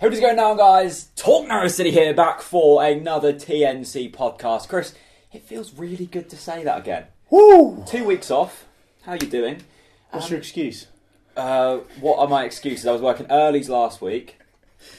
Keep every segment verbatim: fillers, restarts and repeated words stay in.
Hope it's going down, guys. Talk Norwich City here, back for another T N C podcast. Chris, it feels really good to say that again. Woo! Two weeks off. How are you doing? What's um, your excuse? Uh, what are my excuses? I was working early last week,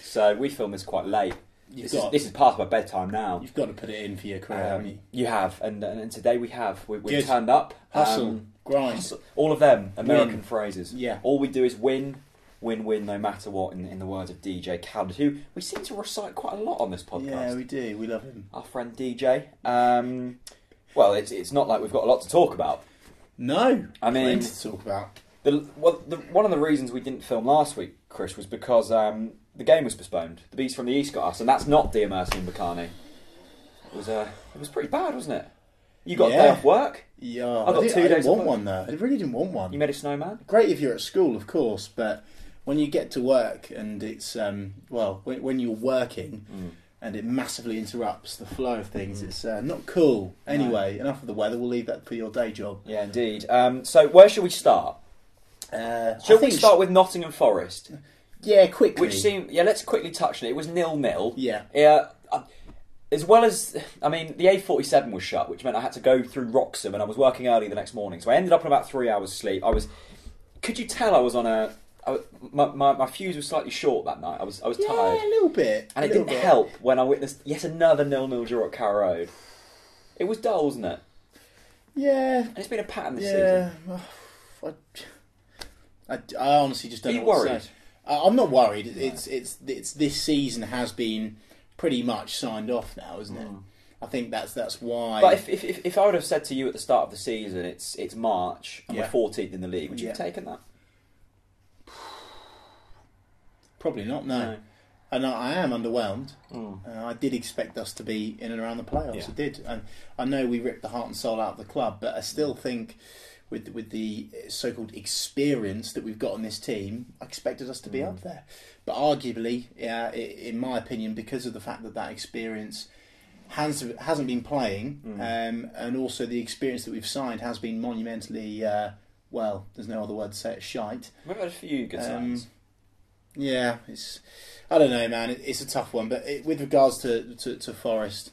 so we filmed this quite late. This is, this is past my bedtime now. You've got to put it in for your career, um, haven't you? You have, and and, and today we have. We, we've turned up. Hustle, um, grind. Hustle. All of them, American win. Phrases. Yeah. All we do is win. Win, win, no matter what, in, in the words of D J Khaled, who we seem to recite quite a lot on this podcast. Yeah, we do. We love him. Our friend D J. Um, well, it's it's not like we've got a lot to talk about. No. I mean, plenty to talk about. The, well, the, one of the reasons we didn't film last week, Chris, was because um, the game was postponed. The Beast from the East got us, and that's not Delia Smith and Bacani. It was uh, it was pretty bad, wasn't it? You got yeah. a day off work? Yeah. I got I two I days off work. I didn't want one, though. I really didn't want one. You made a snowman? Great if you're at school, of course, but... when you get to work and it's, um, well, when, when you're working mm. and it massively interrupts the flow of things, mm. it's uh, not cool. Anyway, no. Enough of the weather, we'll leave that for your day job. Yeah, indeed. Um, so where should we start? Uh, Shall we start sh- with Nottingham Forest? Yeah, quickly. Which seemed, yeah, let's quickly touch on it. It was nil-nil. Yeah. Yeah. Uh, as well as, I mean, the A forty-seven was shut, which meant I had to go through Wroxham and I was working early the next morning. So I ended up on about three hours sleep. I was, could you tell I was on a... I, my, my my fuse was slightly short that night. I was I was yeah, tired. Yeah, a little bet. And it didn't bit. help when I witnessed yet another nil-nil draw at Carrow Road. It was dull, wasn't it? Yeah. And it's been a pattern this yeah. season. I, I, I honestly just don't Are know you what worried? To say. I, I'm not worried. No. It's, it's it's this season has been pretty much signed off now, isn't mm. it? I think that's that's why. But if, if if if I would have said to you at the start of the season, it's it's March and yeah. we're fourteenth in the league, would you yeah. have taken that? Probably not, no. no. And I am underwhelmed. Mm. Uh, I did expect us to be in and around the playoffs. Yeah. I did. And I know we ripped the heart and soul out of the club, but I still think with with the so-called experience that we've got on this team, I expected us to be mm. up there. But arguably, uh, in my opinion, because of the fact that that experience has, hasn't been playing, mm. um, and also the experience that we've signed has been monumentally, uh, well, there's no other word to say it, shite. We've had a few good signs. Um, Yeah, it's. I don't know, man. It, it's a tough one, but it, with regards to, to, to Forest,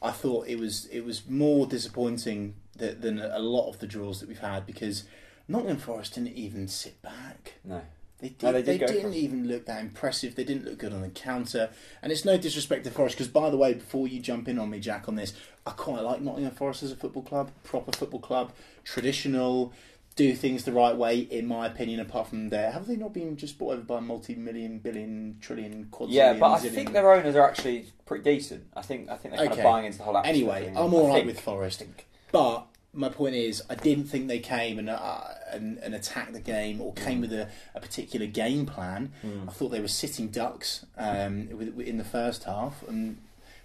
I thought it was it was more disappointing that, than a lot of the draws that we've had, because Nottingham Forest didn't even sit back. No, they did, no, they, did they didn't even look that impressive. They didn't look good on the counter, and it's no disrespect to Forest, because by the way, before you jump in on me, Jack, on this, I quite like Nottingham Forest as a football club, proper football club, traditional. Do things the right way, in my opinion. Apart from there, have they not been just bought over by multi-million, billion, trillion, quadrillion? Yeah, but I zillion? think their owners are actually pretty decent. I think I think they're kind okay. of buying into the whole. Anyway, thing. I'm all I right think. with Forest, but my point is, I didn't think they came and uh, and, and attacked the game or came mm. with a, a particular game plan. Mm. I thought they were sitting ducks um, in the first half, and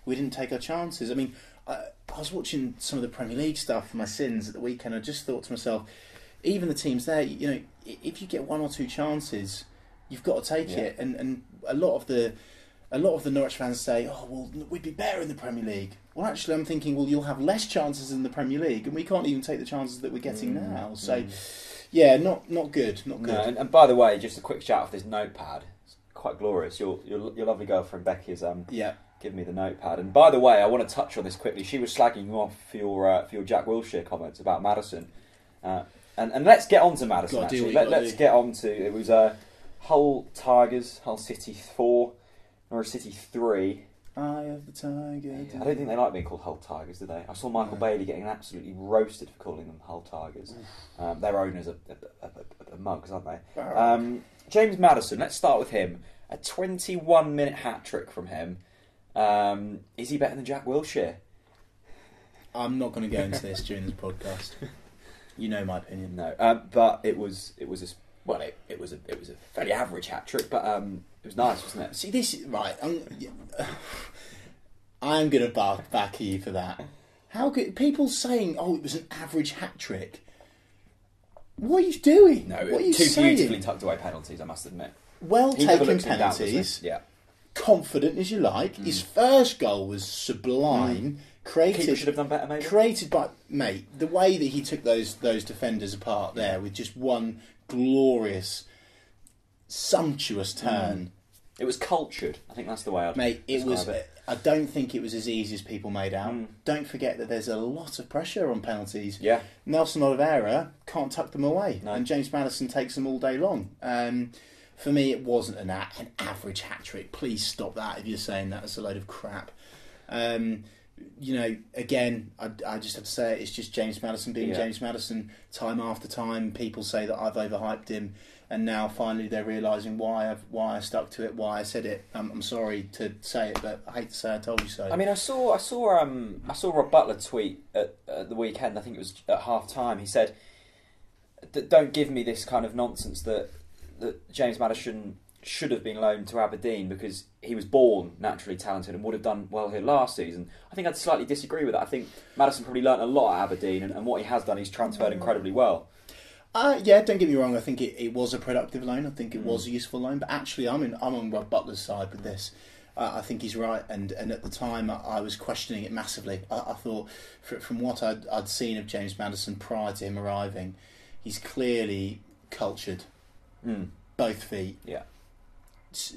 we didn't take our chances. I mean, I, I was watching some of the Premier League stuff for my sins at the weekend. I just thought to myself. Even the teams there, you know, if you get one or two chances, you've got to take yeah. it. And and a lot of the, a lot of the Norwich fans say, oh well, we'd be better in the Premier League. Well, actually, I'm thinking, well, you'll have less chances in the Premier League, and we can't even take the chances that we're getting mm. now. So, mm. yeah, not not good, not good. No, and, and by the way, just a quick shout off this notepad. It's quite glorious. Your your your lovely girlfriend Becky is um yeah. giving me the notepad. And by the way, I want to touch on this quickly. She was slagging you off for your uh, for your Jack Wilshere comments about Maddison. Uh, And, and let's get on to Maddison, actually. Let, let's do. get on to... It was uh, Hull Tigers, Hull City four, Norwich City three. I have the Tiger. Yeah, I don't think they like being called Hull Tigers, do they? I saw Michael no. Bailey getting absolutely roasted for calling them Hull Tigers. um, their owners are, are, are, are mugs, aren't they? Um, James Maddison, let's start with him. A twenty-one minute hat-trick from him. Um, is he better than Jack Wilshere? I'm not going to go into this during this podcast. You know my opinion, no. Uh, but it was it was a well, it, it was a it was a fairly average hat trick, but um, it was nice, wasn't it? See, this is right. I'm, I'm gonna bark back at you for that. How could people saying, "Oh, it was an average hat trick"? What are you doing? No, what are you two saying? Beautifully tucked away penalties. I must admit, well he taken penalties. Yeah, confident as you like. Mm. His first goal was sublime. Mm. Created, should have done better, maybe. Created by mate, the way that he took those those defenders apart there with just one glorious, sumptuous turn. Mm. It was cultured. I think that's the way I'd Mate, it was. It. I don't think it was as easy as people made out. Mm. Don't forget that there's a lot of pressure on penalties. Yeah. Nelson Oliveira can't tuck them away, no. and James Maddison takes them all day long. Um, for me, it wasn't an, a- an average hat trick. Please stop that if you're saying that. It's a load of crap. Um, you know, again, I, I just have to say it. It's just James Maddison being yeah. James Maddison. Time after time, people say that I've overhyped him. And now finally they're realising why I've why I stuck to it, why I said it. Um, I'm sorry to say it, but I hate to say I told you so. I mean, I saw I saw um I saw Rob Butler tweet at, at the weekend. I think it was at half time. He said, "Don't give me this kind of nonsense that that James Maddison should have been loaned to Aberdeen because he was born naturally talented and would have done well here last season." I think I'd slightly disagree with that. I think Maddison probably learnt a lot at Aberdeen, and, and what he has done, he's transferred incredibly well. Uh, yeah, don't get me wrong. I think it, it was a productive loan. I think it was a useful loan. But actually, I'm in, I'm on Rob Butler's side with this. Uh, I think he's right. And, and at the time, I, I was questioning it massively. I, I thought, for, from what I'd, I'd seen of James Maddison prior to him arriving, he's clearly cultured. Mm. Both feet. Yeah.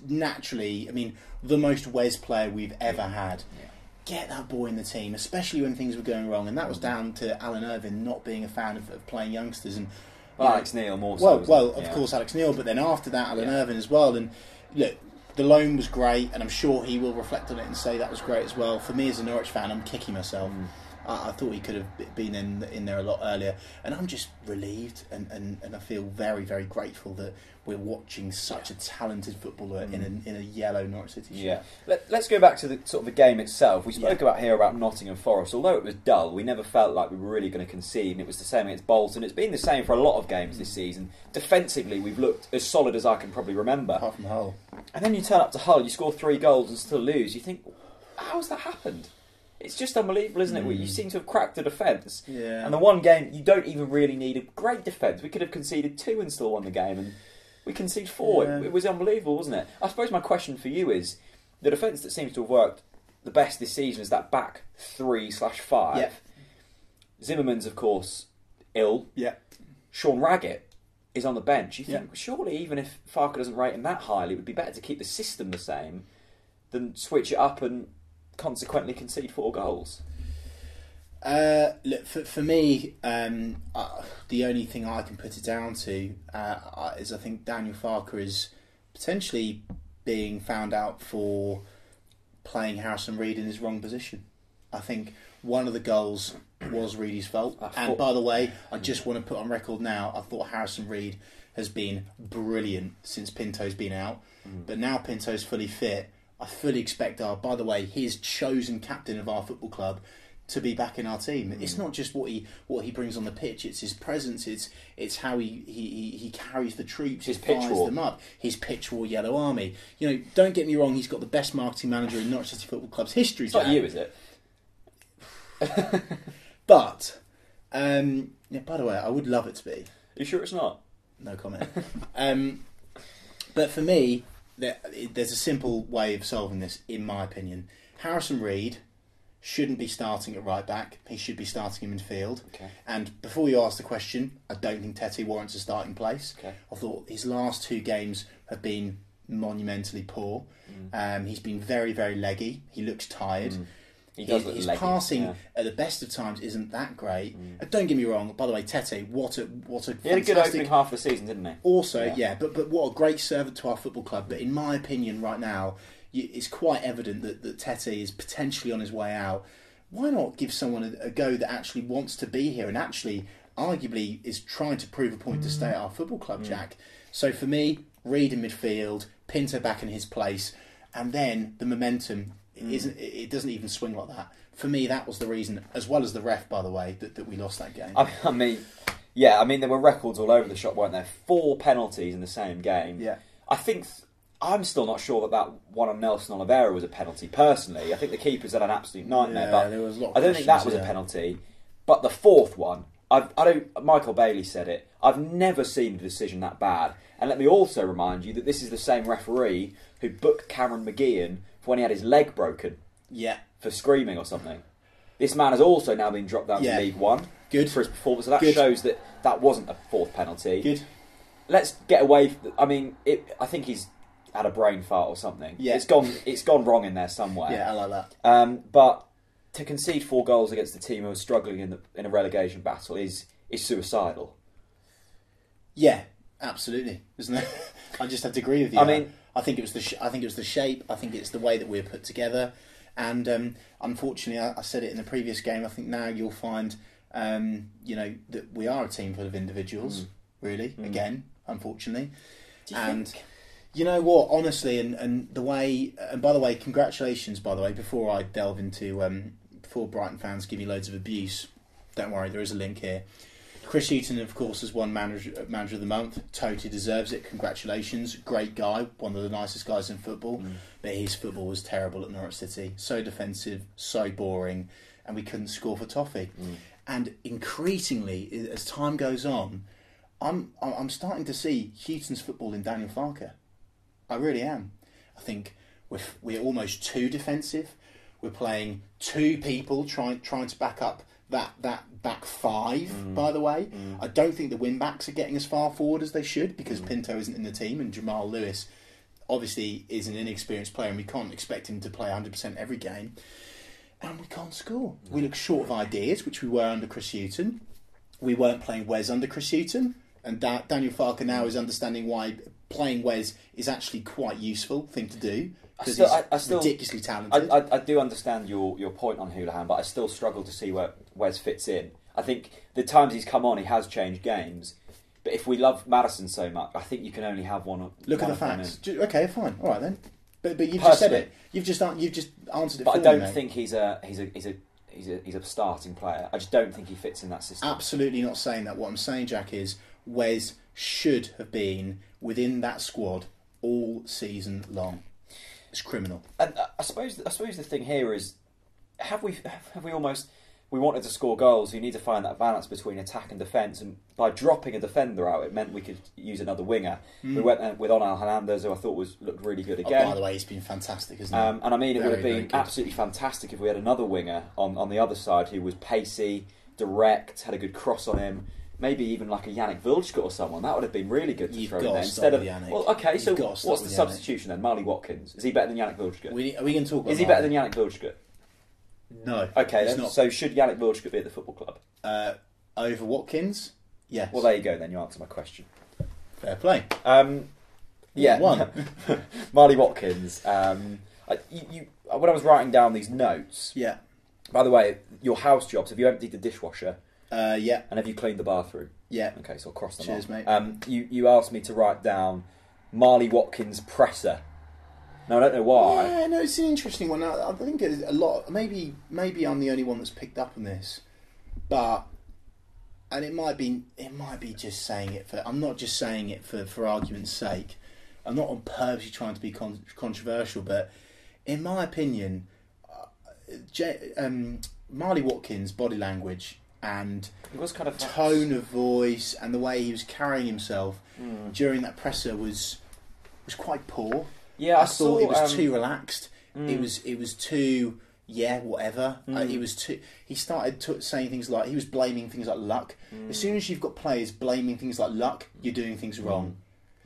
Naturally, I mean, the most Wes player we've ever had. Yeah. Get that boy in the team, especially when things were going wrong. And that was down to Alan Irvine not being a fan of, of playing youngsters and. Well, Alex Neil more so. Well, well of yeah. course, Alex Neil, but then after that, Alan yeah. Irvine as well. And look, the loan was great, and I'm sure he will reflect on it and say that was great as well. For me as a Norwich fan, I'm kicking myself. Mm. I, I thought he could have been in in there a lot earlier. And I'm just relieved, and, and, and I feel very, very grateful that we're watching such yeah. a talented footballer mm. in, a, in a yellow Norwich City shirt. Yeah. Let, let's go back to the sort of the game itself. We spoke yeah. about here about Nottingham Forest. Although it was dull, we never felt like we were really going to concede, and it was the same against Bolton. It's been the same for a lot of games this season. Defensively, we've looked as solid as I can probably remember. Apart from Hull. And then you turn up to Hull, you score three goals and still lose. You think, how's that happened? It's just unbelievable, isn't it? Mm. You seem to have cracked the defence. Yeah. And the one game, you don't even really need a great defence. We could have conceded two and still won the game, and we conceded four. Yeah. It, it was unbelievable, wasn't it? I suppose my question for you is, the defence that seems to have worked the best this season is that back three slash five. Yep. Zimmerman's, of course, ill. Yeah. Sean Raggett is on the bench. You think, yep. surely even if Farke doesn't rate him that highly, it would be better to keep the system the same than switch it up and consequently concede four goals. Uh, look, for, for me, um, uh, the only thing I can put it down to uh, is I think Daniel Farke is potentially being found out for playing Harrison Reed in his wrong position. I think one of the goals was Reedy's fault. Thought, and by the way, I just want to put on record now, I thought Harrison Reed has been brilliant since Pinto's been out. Mm. But now Pinto's fully fit, I fully expect our, by the way, his chosen captain of our football club to be back in our team. It's not just what he what he brings on the pitch, it's his presence, it's it's how he he, he carries the troops, his pitch fires war. them up, his pitch war yellow army. You know, don't get me wrong, he's got the best marketing manager in Norwich City Football Club's history. It's not you, is it? But, um, yeah, by the way, I would love it to be. Are you sure it's not? No comment. um, but for me, there, there's a simple way of solving this, in my opinion. Harrison Reed shouldn't be starting at right back. He should be starting in midfield. Okay. And before you ask the question, I don't think Tettey warrants a starting place. Okay. I thought his last two games have been monumentally poor. Mm. Um, he's been very, very leggy. He looks tired. Mm. He does his look his leggy. passing yeah. at the best of times isn't that great. Mm. Don't get me wrong. By the way, Tettey, what a what a he had a good opening half of the season, didn't he? Also, yeah. yeah, but but what a great servant to our football club. But in my opinion, right now, it's quite evident that, that Tettey is potentially on his way out. Why not give someone a, a go that actually wants to be here and actually, arguably, is trying to prove a point mm. to stay at our football club, mm. Jack? So for me, Reed in midfield, Pinto back in his place, and then the momentum mm. isn't. It doesn't even swing like that. For me, that was the reason, as well as the ref, by the way, that, that we lost that game. I mean, yeah, I mean, there were records all over the shop, weren't there? Four penalties in the same game. Yeah, I think. Th- I'm still not sure that that one on Nelson Oliveira was a penalty, personally. I think the keepers had an absolute nightmare, yeah, but there was a lot of I don't think that was yeah. a penalty. But the fourth one, I've, I don't. Michael Bailey said it, I've never seen a decision that bad. And let me also remind you that this is the same referee who booked Cameron McGeehan for when he had his leg broken yeah. for screaming or something. This man has also now been dropped down yeah. to League One Good. for his performance, so that Good. shows that that wasn't a fourth penalty. Good. Let's get away... I mean, it, I think he's... had a brain fart or something. Yeah. It's gone it's gone wrong in there somewhere. Yeah, I like that. Um, but to concede four goals against the team who was struggling in the in a relegation battle is is suicidal. Yeah, absolutely, isn't it? I just have to agree with you. I mean, I think it was the sh- I think it was the shape. I think it's the way that we were put together. And um, unfortunately, I, I said it in the previous game. I think now you'll find, um, you know, that we are a team full of individuals. Mm. Really, mm. again, unfortunately. Do you and think? You know what? Honestly, and, and the way, and by the way, congratulations. By the way, before I delve into, um, before Brighton fans give me loads of abuse, don't worry, there is a link here. Chris Hughton, of course, has won manager, manager of the month. Totally deserves it. Congratulations. Great guy. One of the nicest guys in football. Mm. But his football was terrible at Norwich City. So defensive, so boring. And we couldn't score for toffee. Mm. And increasingly, as time goes on, I'm I'm starting to see Hughton's football in Daniel Farke. I really am. I think we're, we're almost too defensive. We're playing two people trying trying to back up That that back five, mm. by the way. Mm. I don't think the wing-backs are getting as far forward as they should because mm. Pinto isn't in the team and Jamal Lewis obviously is an inexperienced player and we can't expect him to play one hundred percent every game. And we can't score. Mm. We look short of ideas, which we were under Chris Hughton. We weren't playing Wes under Chris Hughton. And da- Daniel Farke now is understanding why playing Wes is actually quite useful thing to do. Because he's I, I still, ridiculously talented. I, I, I do understand your, your point on Hoolahan, but I still struggle to see where Wes fits in. I think the times he's come on, he has changed games. But if we love Maddison so much, I think you can only have one. Look one at the facts. Okay, fine, all right then. But but you've Personally, just said it. You've just you've just answered it. But for I don't me, think he's a he's a he's a he's a he's a starting player. I just don't think he fits in that system. Absolutely not saying that. What I'm saying, Jack, is Wes should have been within that squad all season long. It's criminal. And I suppose I suppose the thing here is, have we have we almost we wanted to score goals. You need to find that balance between attack and defence. And by dropping a defender out, it meant we could use another winger. Mm. We went with Onal Hernandez, who I thought was looked really good again. Oh, by the way, he's been fantastic, hasn't he? Um, and I mean, it very, would have been absolutely fantastic if we had another winger on, on the other side who was pacey, direct, had a good cross on him. Maybe even like a Yanic Viljka or someone. That would have been really good to You've throw in there. Instead of Yanic. Well, okay, You've so what's the Yanic. substitution then? Marley Watkins. Is he better than Yanic Viljka? We, are we going to talk about Is he better Marley? than Yanic Viljka? No. Okay, then, not. So should Yanic Viljka be at the football club? Uh, over Watkins? Yes. Well, there you go then. You answer my question. Fair play. Um, yeah. One. Marley Watkins. Um, I, you, you, when I was writing down these notes... Yeah. By the way, your house jobs, have you emptied the dishwasher? Uh, yeah. And have you cleaned the bathroom? Yeah. Okay, so I'll cross them Cheers, off. Cheers, mate. Um, you, you asked me to write down Marley Watkins presser. Now, I don't know why. Yeah, no, it's an interesting one. I, I think it's a lot... Maybe maybe I'm the only one that's picked up on this. But... And it might be it might be just saying it for... I'm not just saying it for, for argument's sake. I'm not on purpose trying to be con- controversial, but in my opinion, uh, J- um, Marley Watkins' body language... and it was kind of tone of voice and the way he was carrying himself mm. during that presser was was quite poor. Yeah, I, I thought saw, it was um, too relaxed. Mm. It was it was too yeah whatever. Mm. Uh, he was too. He started to, saying things like he was blaming things like luck. Mm. As soon as you've got players blaming things like luck, you're doing things wrong.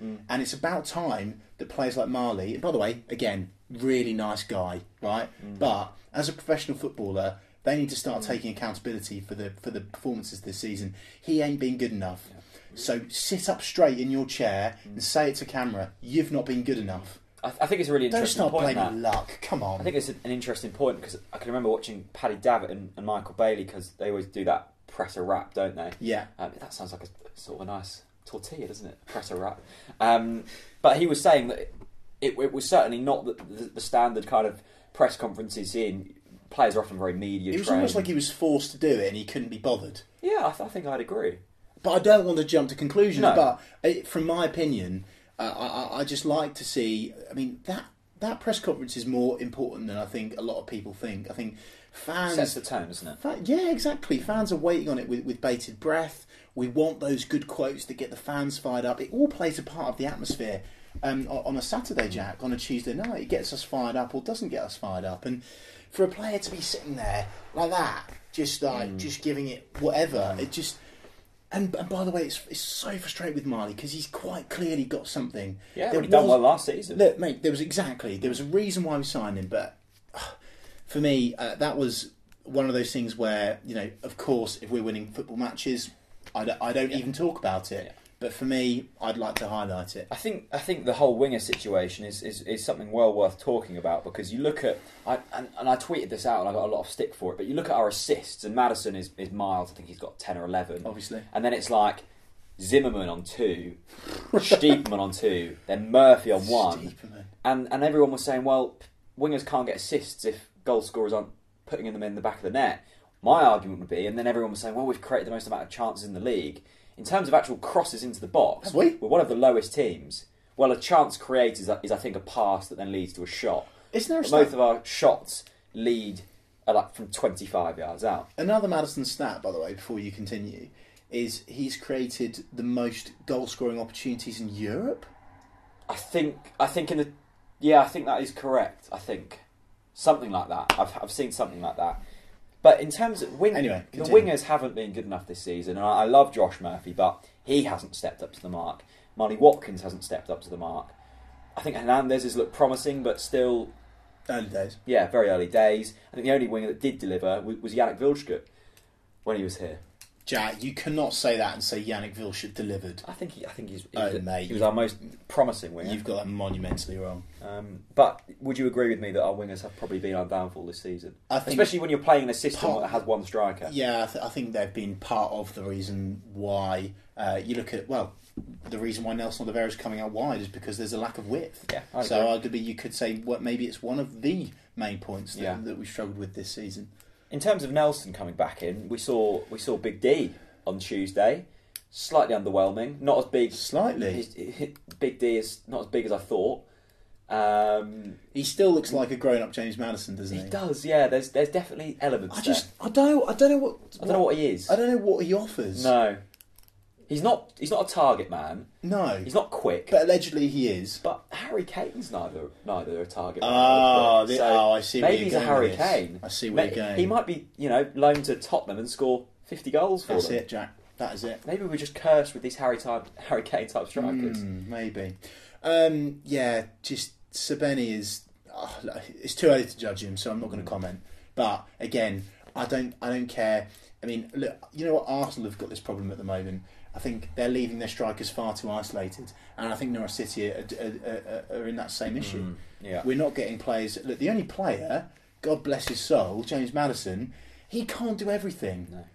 Mm. And it's about time that players like Marley. By the way, again, really nice guy, right? Mm. But as a professional footballer. They need to start mm. taking accountability for the for the performances this season. He ain't been good enough. Yeah. So sit up straight in your chair mm. and say it to camera. You've not been good enough. I, th- I think it's a really interesting point. Don't start blaming luck. Come on. I think it's an interesting point because I can remember watching Paddy Davitt and, and Michael Bailey because they always do that presser rap, don't they? Yeah. Um, that sounds like a sort of a nice tortilla, doesn't it? Presser rap. Um, but he was saying that it, it, it was certainly not the, the, the standard kind of press conferences in. Players are often very media-trained. It was almost like he was forced to do it and he couldn't be bothered. Yeah, I, th- I think I'd agree. But I don't want to jump to conclusions. No. But it, from my opinion, uh, I, I just like to see... I mean, that that press conference is more important than I think a lot of people think. I think fans... Sets the tone, doesn't it? Fa- yeah, exactly. Fans are waiting on it with, with bated breath. We want those good quotes that get the fans fired up. It all plays a part of the atmosphere. Um, on a Saturday, Jack, on a Tuesday night, it gets us fired up or doesn't get us fired up. And... For a player to be sitting there like that, just like mm. just giving it whatever, it just And, and by the way, it's, it's so frustrating with Marley because he's quite clearly got something. Yeah, well, he done well last season. Look, mate, there was exactly there was a reason why we signed him, but uh, for me, uh, that was one of those things where, you know, of course, if we're winning football matches, I, d I don't yeah. even talk about it. Yeah. But for me, I'd like to highlight it. I think I think the whole winger situation is, is, is something well worth talking about, because you look at, I, and, and I tweeted this out and I got a lot of stick for it, but you look at our assists and Maddison is, is mild, I think he's got ten or eleven. Obviously. And then it's like Zimmerman on two, Stieperman on two, then Murphy on one. Stieperman. And, and everyone was saying, well, wingers can't get assists if goal scorers aren't putting them in the back of the net. My argument would be, and then everyone was saying, well, we've created the most amount of chances in the league. In terms of actual crosses into the box, have we? We're one of the lowest teams. Well, a chance created is, is I think, a pass that then leads to a shot. Isn't there a stat? Both of our shots lead uh, like from twenty-five yards out. Another Maddison stat, by the way, before you continue, is he's created the most goal-scoring opportunities in Europe. I think, I think in the, yeah, I think that is correct. I think something like that. I've I've seen something like that. But in terms of wing, anyway, the wingers haven't been good enough this season. And I, I love Josh Murphy, but he hasn't stepped up to the mark. Marley Watkins hasn't stepped up to the mark. I think Hernandez has looked promising, but still... Early days. Yeah, very early days. I think the only winger that did deliver was, was Yanic Viljka when he was here. Jack, you cannot say that and say Yanic Viljka delivered. I think he, I think he's, he, oh, mate, he was our most promising winger. You've got that monumentally wrong. Um, but would you agree with me that our wingers have probably been our downfall this season? I think, especially when you're playing in a system part, that has one striker. Yeah, I, th I think they've been part of the reason why uh, you look at, well, the reason why Nelson Oliveira is coming out wide is because there's a lack of width. Yeah, I so arguably you could say what well, maybe it's one of the main points that, yeah. that we've struggled with this season. In terms of Nelson coming back in, we saw we saw Big D on Tuesday. Slightly underwhelming, not as big. Slightly, his, his Big D is not as big as I thought. Um, he still looks like a grown-up James Maddison, doesn't he? He does, yeah. There's there's definitely elements. I just there. I don't I don't know what I don't what, know what he is. I don't know what he offers. No, he's not he's not a target man. No, he's not quick. But allegedly he is. But Harry Kane's neither neither a target. Oh, the, so oh I see. Maybe where you're he's going a Harry with Kane. I see where maybe, you're going. He might be, you know, loaned to Tottenham and score fifty goals for That's them. That's it, Jack. That is it. Maybe we're just cursed with these Harry type Harry Kane type strikers. Mm, maybe. Um, yeah, just Sabeni is. Oh, it's too early to judge him, so I'm not mm. going to comment. But again, I don't I don't care. I mean, look, you know what? Arsenal have got this problem at the moment. I think they're leaving their strikers far too isolated, and I think Norwich City are, are, are, are in that same issue. Mm, yeah. We're not getting players. Look, the only player, God bless his soul, James Maddison, he can't do everything. No.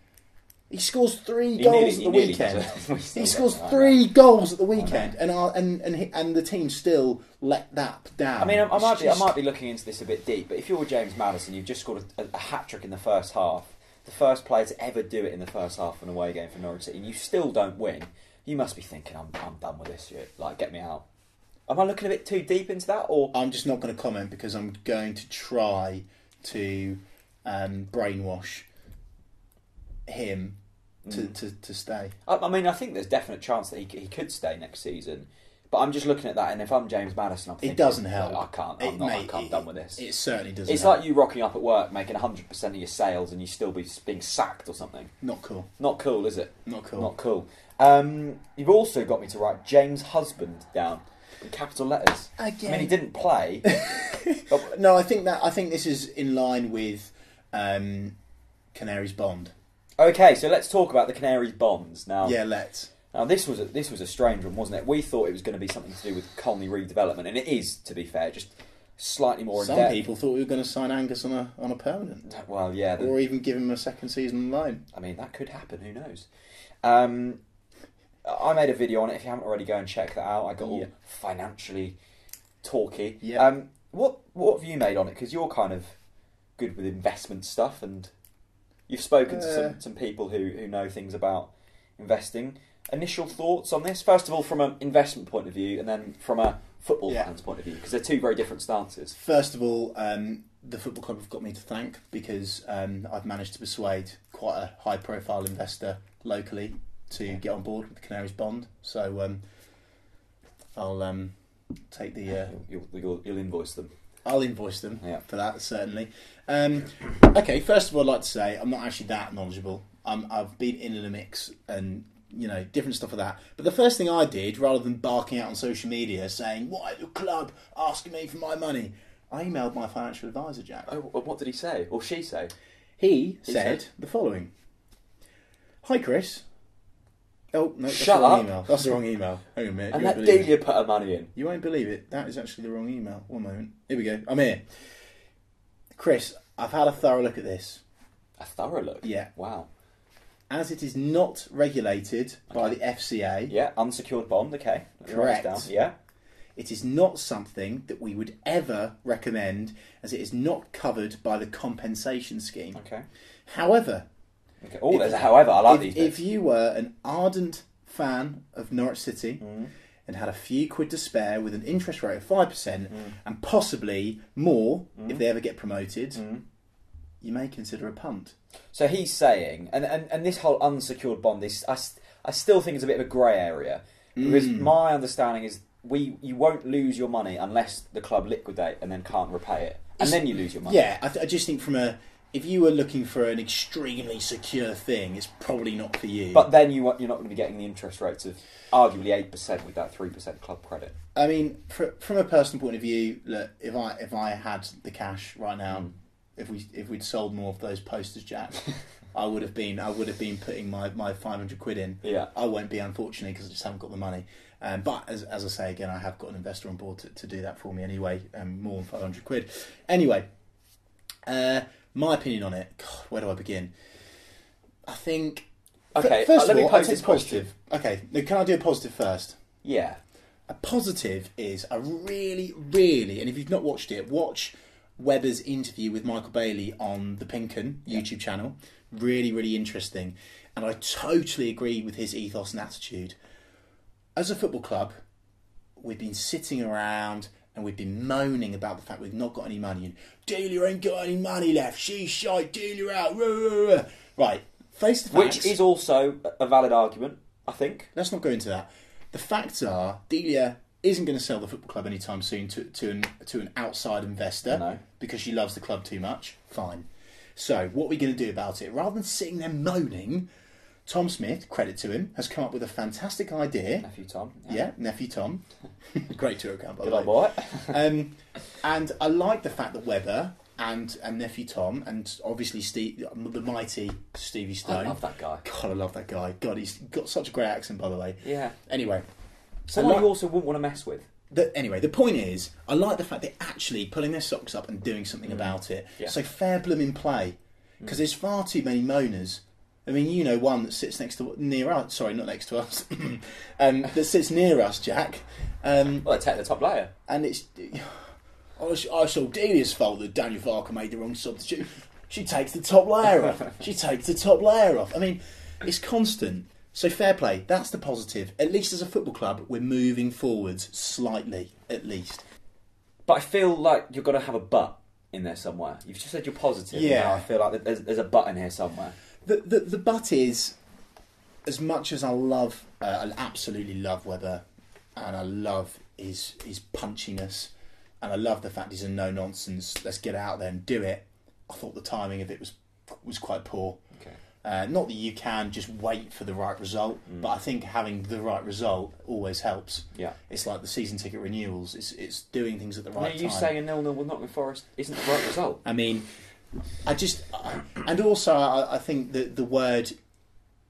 He scores three he goals nearly, at the he weekend. he scores three that. goals at the weekend, and our, and and he, and the team still let that down. I mean, I, I might just... be I might be looking into this a bit deep, but if you're James Maddison, you've just scored a, a hat trick in the first half. The first player to ever do it in the first half of an away game for Norwich City, and you still don't win, you must be thinking, I'm, I'm done with this shit. Like, get me out. Am I looking a bit too deep into that? Or I'm just not going to comment because I'm going to try to um, brainwash him to, mm. to, to stay. I, I mean, I think there's definite chance that he, he could stay next season. But I'm just looking at that, and if I'm James Maddison, I'm thinking... It doesn't help. I can't, I'm it, not, mate, I can't it, done with this. It certainly doesn't It's help. Like you rocking up at work, making one hundred percent of your sales, and you still be being sacked or something. Not cool. Not cool, is it? Not cool. Not cool. Um, you've also got me to write James Husband down in capital letters. Again. I mean, he didn't play. but... No, I think that I think this is in line with um, Canaries Bond. Okay, so let's talk about the Canaries Bonds now. Yeah, let's. Now, this was, a, this was a strange one, wasn't it? We thought it was going to be something to do with Colney redevelopment, and it is, to be fair, just slightly more in depth. Some people thought we were going to sign Angus on a, on a permanent. Well, yeah. The, or even give him a second season loan. I mean, that could happen. Who knows? Um, I made a video on it. If you haven't already, go and check that out. I got yeah. all financially talky. Yeah. Um, what, what have you made on it? Because you're kind of good with investment stuff, and you've spoken uh, to some, some people who, who know things about investing. Initial thoughts on this? First of all, from an investment point of view, and then from a football yeah. fan's point of view, because they're two very different stances. First of all, um, the football club have got me to thank, because um, I've managed to persuade quite a high-profile investor locally to yeah. get on board with the Canaries Bond. So um, I'll um, take the... Uh, you'll, you'll, you'll invoice them. I'll invoice them yeah. for that, certainly. Um, okay, first of all, I'd like to say I'm not actually that knowledgeable. Um, I've been in the mix and you know, different stuff like that. But the first thing I did, rather than barking out on social media saying, "Why at your club asking me for my money?" I emailed my financial advisor, Jack. Oh, what did he say? Or she say? He, he said, said the following. Hi, Chris. Oh, no, that's Shut the wrong up. email. That's the wrong email. Hang on a minute. And you that Delia put her money in. You won't believe it. That is actually the wrong email. One moment. Here we go. I'm here. Chris, I've had a thorough look at this. A thorough look? Yeah. Wow. As it is not regulated okay. by the F C A. Yeah, unsecured bond, okay. Correct. Down. Yeah. It is not something that we would ever recommend, as it is not covered by the compensation scheme. Okay. However... Okay. Oh, there's a however. I like if, these bits. If you were an ardent fan of Norwich City mm. and had a few quid to spare with an interest rate of five percent mm. and possibly more mm. if they ever get promoted... Mm. you may consider a punt. So he's saying, and, and, and this whole unsecured bond, this I, I still think it's a bit of a grey area. Because mm. my understanding is we you won't lose your money unless the club liquidate and then can't repay it. And it's, then you lose your money. Yeah, I, th- I just think from a, if you were looking for an extremely secure thing, it's probably not for you. But then you, you're not going to be getting the interest rates of arguably eight percent with that three percent club credit. I mean, for, from a personal point of view, look, if I, if I had the cash right now... Mm. If we if we'd sold more of those posters, Jack, I would have been I would have been putting my, my five hundred quid in. Yeah, I won't be, unfortunately, because I just haven't got the money. Um, but as as I say again, I have got an investor on board to, to do that for me anyway. Um, more than five hundred quid. Anyway, uh, my opinion on it. God, where do I begin? I think. Okay. F- first uh, let of all, me pose this positive. Okay. Now, can I do a positive first? Yeah. A positive is a really really, and if you've not watched it, watch Webber's interview with Michael Bailey on the Pinken yeah. YouTube channel. Really, really interesting. And I totally agree with his ethos and attitude. As a football club, we've been sitting around and we've been moaning about the fact we've not got any money. And Delia ain't got any money left. She's shite. Delia out. Right. Face the facts. Which is also a valid argument, I think. Let's not go into that. The facts are Delia... isn't going to sell the football club anytime soon to to an to an outside investor no. because she loves the club too much. Fine. So what are we going to do about it? Rather than sitting there moaning, Tom Smith, credit to him, has come up with a fantastic idea. Nephew Tom. Yeah, yeah Nephew Tom. Great to account, by the way. Good old boy. um, and I like the fact that Webber and and Nephew Tom and obviously Steve, the mighty Stevie Stone. I love that guy. God, I love that guy. God, he's got such a great accent, by the way. Yeah. Anyway. Someone like, you also wouldn't want to mess with. The, anyway, the point is, I like the fact they're actually pulling their socks up and doing something mm. about it. Yeah. So fair blooming play. Because mm. there's far too many moaners. I mean, you know one that sits next to... near us. Sorry, not next to us. um, that sits near us, Jack. Um, well, attack the top layer. And it's... I saw Delia's fault that Daniel Farke made the wrong substitute. She takes the top layer off. She takes the top layer off. I mean, it's constant. So fair play, that's the positive. At least as a football club, we're moving forwards slightly, at least. But I feel like you're going to have a but in there somewhere. You've just said you're positive. Yeah. Now I feel like there's, there's a but in here somewhere. The, the, the but is, as much as I love, uh, I absolutely love Webber, and I love his, his punchiness, and I love the fact he's a no-nonsense, let's get out there and do it. I thought the timing of it was was quite poor. Okay. Uh, not that you can just wait for the right result, mm. but I think having the right result always helps. Yeah, it's like the season ticket renewals. It's it's doing things at the right time. Are you saying a nil-nil with Nottingham Forest isn't the right result? I mean, I just I, and also I, I think that the word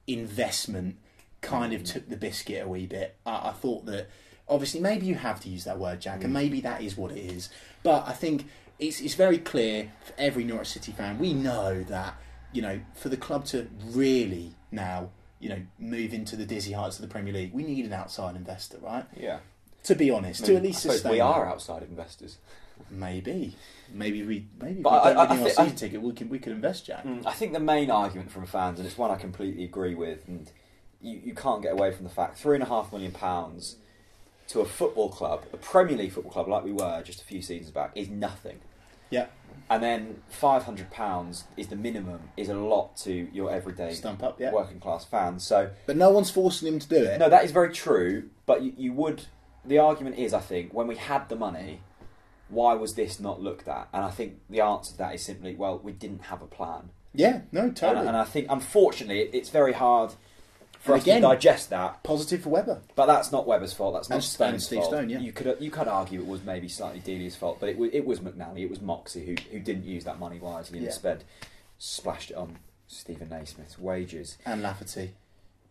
investment kind of mm. took the biscuit a wee bit. I, I thought that obviously maybe you have to use that word, Jack, mm. and maybe that is what it is. But I think it's it's very clear for every Norwich City fan. We know that. You know, for the club to really now, you know, move into the dizzy heights of the Premier League, we need an outside investor, right? Yeah. To be honest, I mean, to at least sustain. We are outside investors. Maybe, maybe we, maybe but if we I, don't I, renew I our th- season I, ticket, we can we can invest, Jack. I think the main argument from fans, and it's one I completely agree with, and you, you can't get away from the fact, three and a half million pounds to a football club, a Premier League football club like we were just a few seasons back, is nothing. Yeah. And then five hundred pounds is the minimum, is a lot to your everyday Stump up, yeah. working class fan. So, but no one's forcing him to do it. No, that is very true. But you, you would... The argument is, I think, when we had the money, why was this not looked at? And I think the answer to that is simply, well, we didn't have a plan. Yeah, no, totally. And, and I think, unfortunately, it's very hard for and us again, to digest that. Positive for Webber. But that's not Webber's fault. That's not and, Stone's and Steve fault. Stone, yeah. You could you could argue it was maybe slightly Delia's fault, but it was, it was McNally, it was Moxie who who didn't use that money wisely and yeah. instead splashed it on Stephen Naismith's wages. And Lafferty.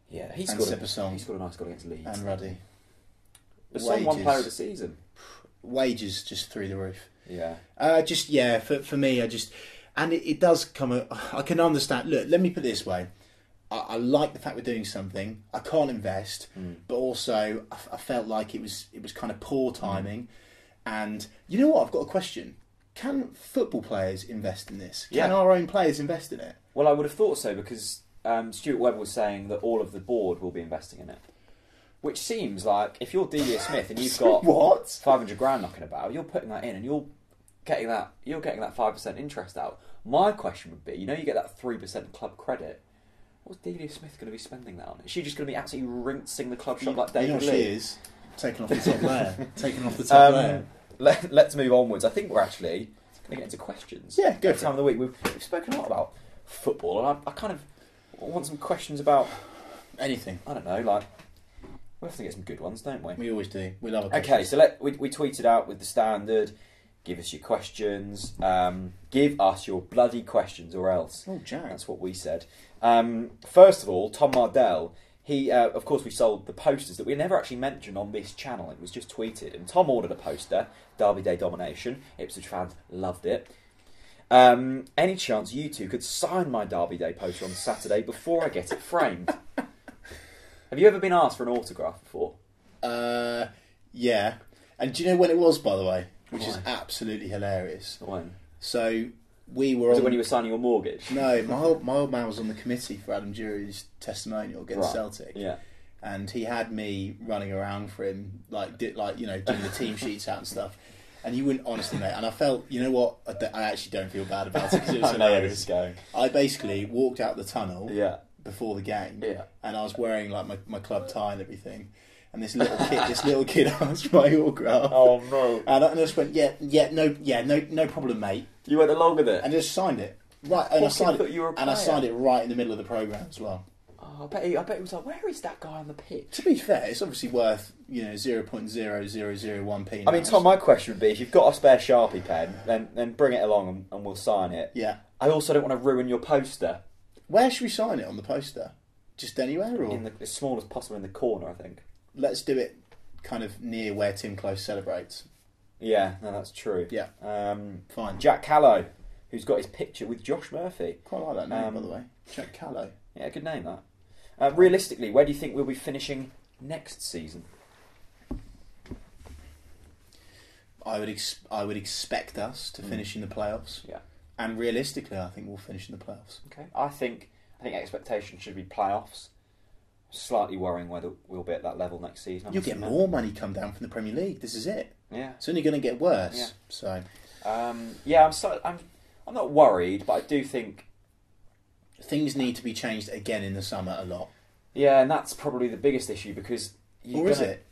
Yeah, he's got a, he's got a nice goal against Leeds. And Ruddy. But some one player of the season. Wages just through the roof. Yeah. Uh, just, yeah, for for me, I just... And it, it does come... A, I can understand... Look, let me put it this way. I, I like the fact we're doing something. I can't invest. Mm. But also, I, I felt like it was it was kind of poor timing. Mm. And you know what? I've got a question. Can football players invest in this? Can yeah. our own players invest in it? Well, I would have thought so, because um, Stuart Webber was saying that all of the board will be investing in it. Which seems like, if you're Delia Smith and you've got what five hundred grand knocking about, you're putting that in and you're getting that you're getting that five percent interest out. My question would be, you know you get that three percent club credit, what's Delia Smith going to be spending that on? Is she just going to be absolutely rinsing the club shop you, like David you know Lee? She is. Taking off the top layer. Taking off the top um, layer. Let, let's move onwards. I think we're actually going to get into questions. Yeah, go for time it. Of the week. We've, we've spoken a lot about football and I, I kind of want some questions about... Anything. I don't know, like... We have to get some good ones, don't we? We always do. We love a question. Okay, so let, we, we tweeted out with the standard, give us your questions, um, give us your bloody questions or else. Oh, Jack. That's what we said. Um, first of all, Tom Mardell, he, uh, of course, we sold the posters that we never actually mentioned on this channel. It was just tweeted. And Tom ordered a poster, Derby Day Domination. Ipswich fans loved it. Um, any chance you two could sign my Derby Day poster on Saturday before I get it framed? Have you ever been asked for an autograph before? Uh, yeah. And do you know when it was, by the way? Which Why? Is absolutely hilarious. When? So we were was on... it when you were signing your mortgage? No, my old, my old man was on the committee for Adam Dury's testimonial against right. Celtic. Yeah. And he had me running around for him, like, did, like you know, doing the team sheets out and stuff. And you wouldn't, honestly, mate. And I felt, you know what? I, d I actually don't feel bad about it because it was hilarious. Going. I basically walked out the tunnel... Yeah. Before the game, yeah. And I was wearing like my, my club tie and everything, and this little kid, this little kid asked for my autograph. Oh no! And I, and I just went, yeah, yeah, no, yeah, no, no problem, mate. You went along with it, and I just signed it right. And I signed it, and I signed it right in the middle of the programme as well. Oh, I bet he, I bet he was like, where is that guy on the pitch? To be fair, it's obviously worth you know zero point zero zero zero one p. I mean, Tom, my question would be, if you've got a spare Sharpie pen, then then bring it along and, and we'll sign it. Yeah. I also don't want to ruin your poster. Where should we sign it on the poster? Just anywhere, or in the, as small as possible in the corner, I think. Let's do it kind of near where Tim Close celebrates. Yeah, no, that's true. Yeah, um, fine. Jack Callow, who's got his picture with Josh Murphy. Quite like that name, um, by the way. Jack Callow. Yeah, good name that. Uh, realistically, where do you think we'll be finishing next season? I would ex I would expect us to mm. finish in the playoffs. Yeah. And realistically, I think we'll finish in the playoffs. Okay, I think I think expectation should be playoffs. Slightly worrying whether we'll be at that level next season. You'll get more money come down from the Premier League. This is it. Yeah, it's only going to get worse. Yeah. So, um, yeah, I'm, so, I'm I'm not worried, but I do think things need to be changed again in the summer a lot. Yeah, and that's probably the biggest issue because. You're or is gonna, it?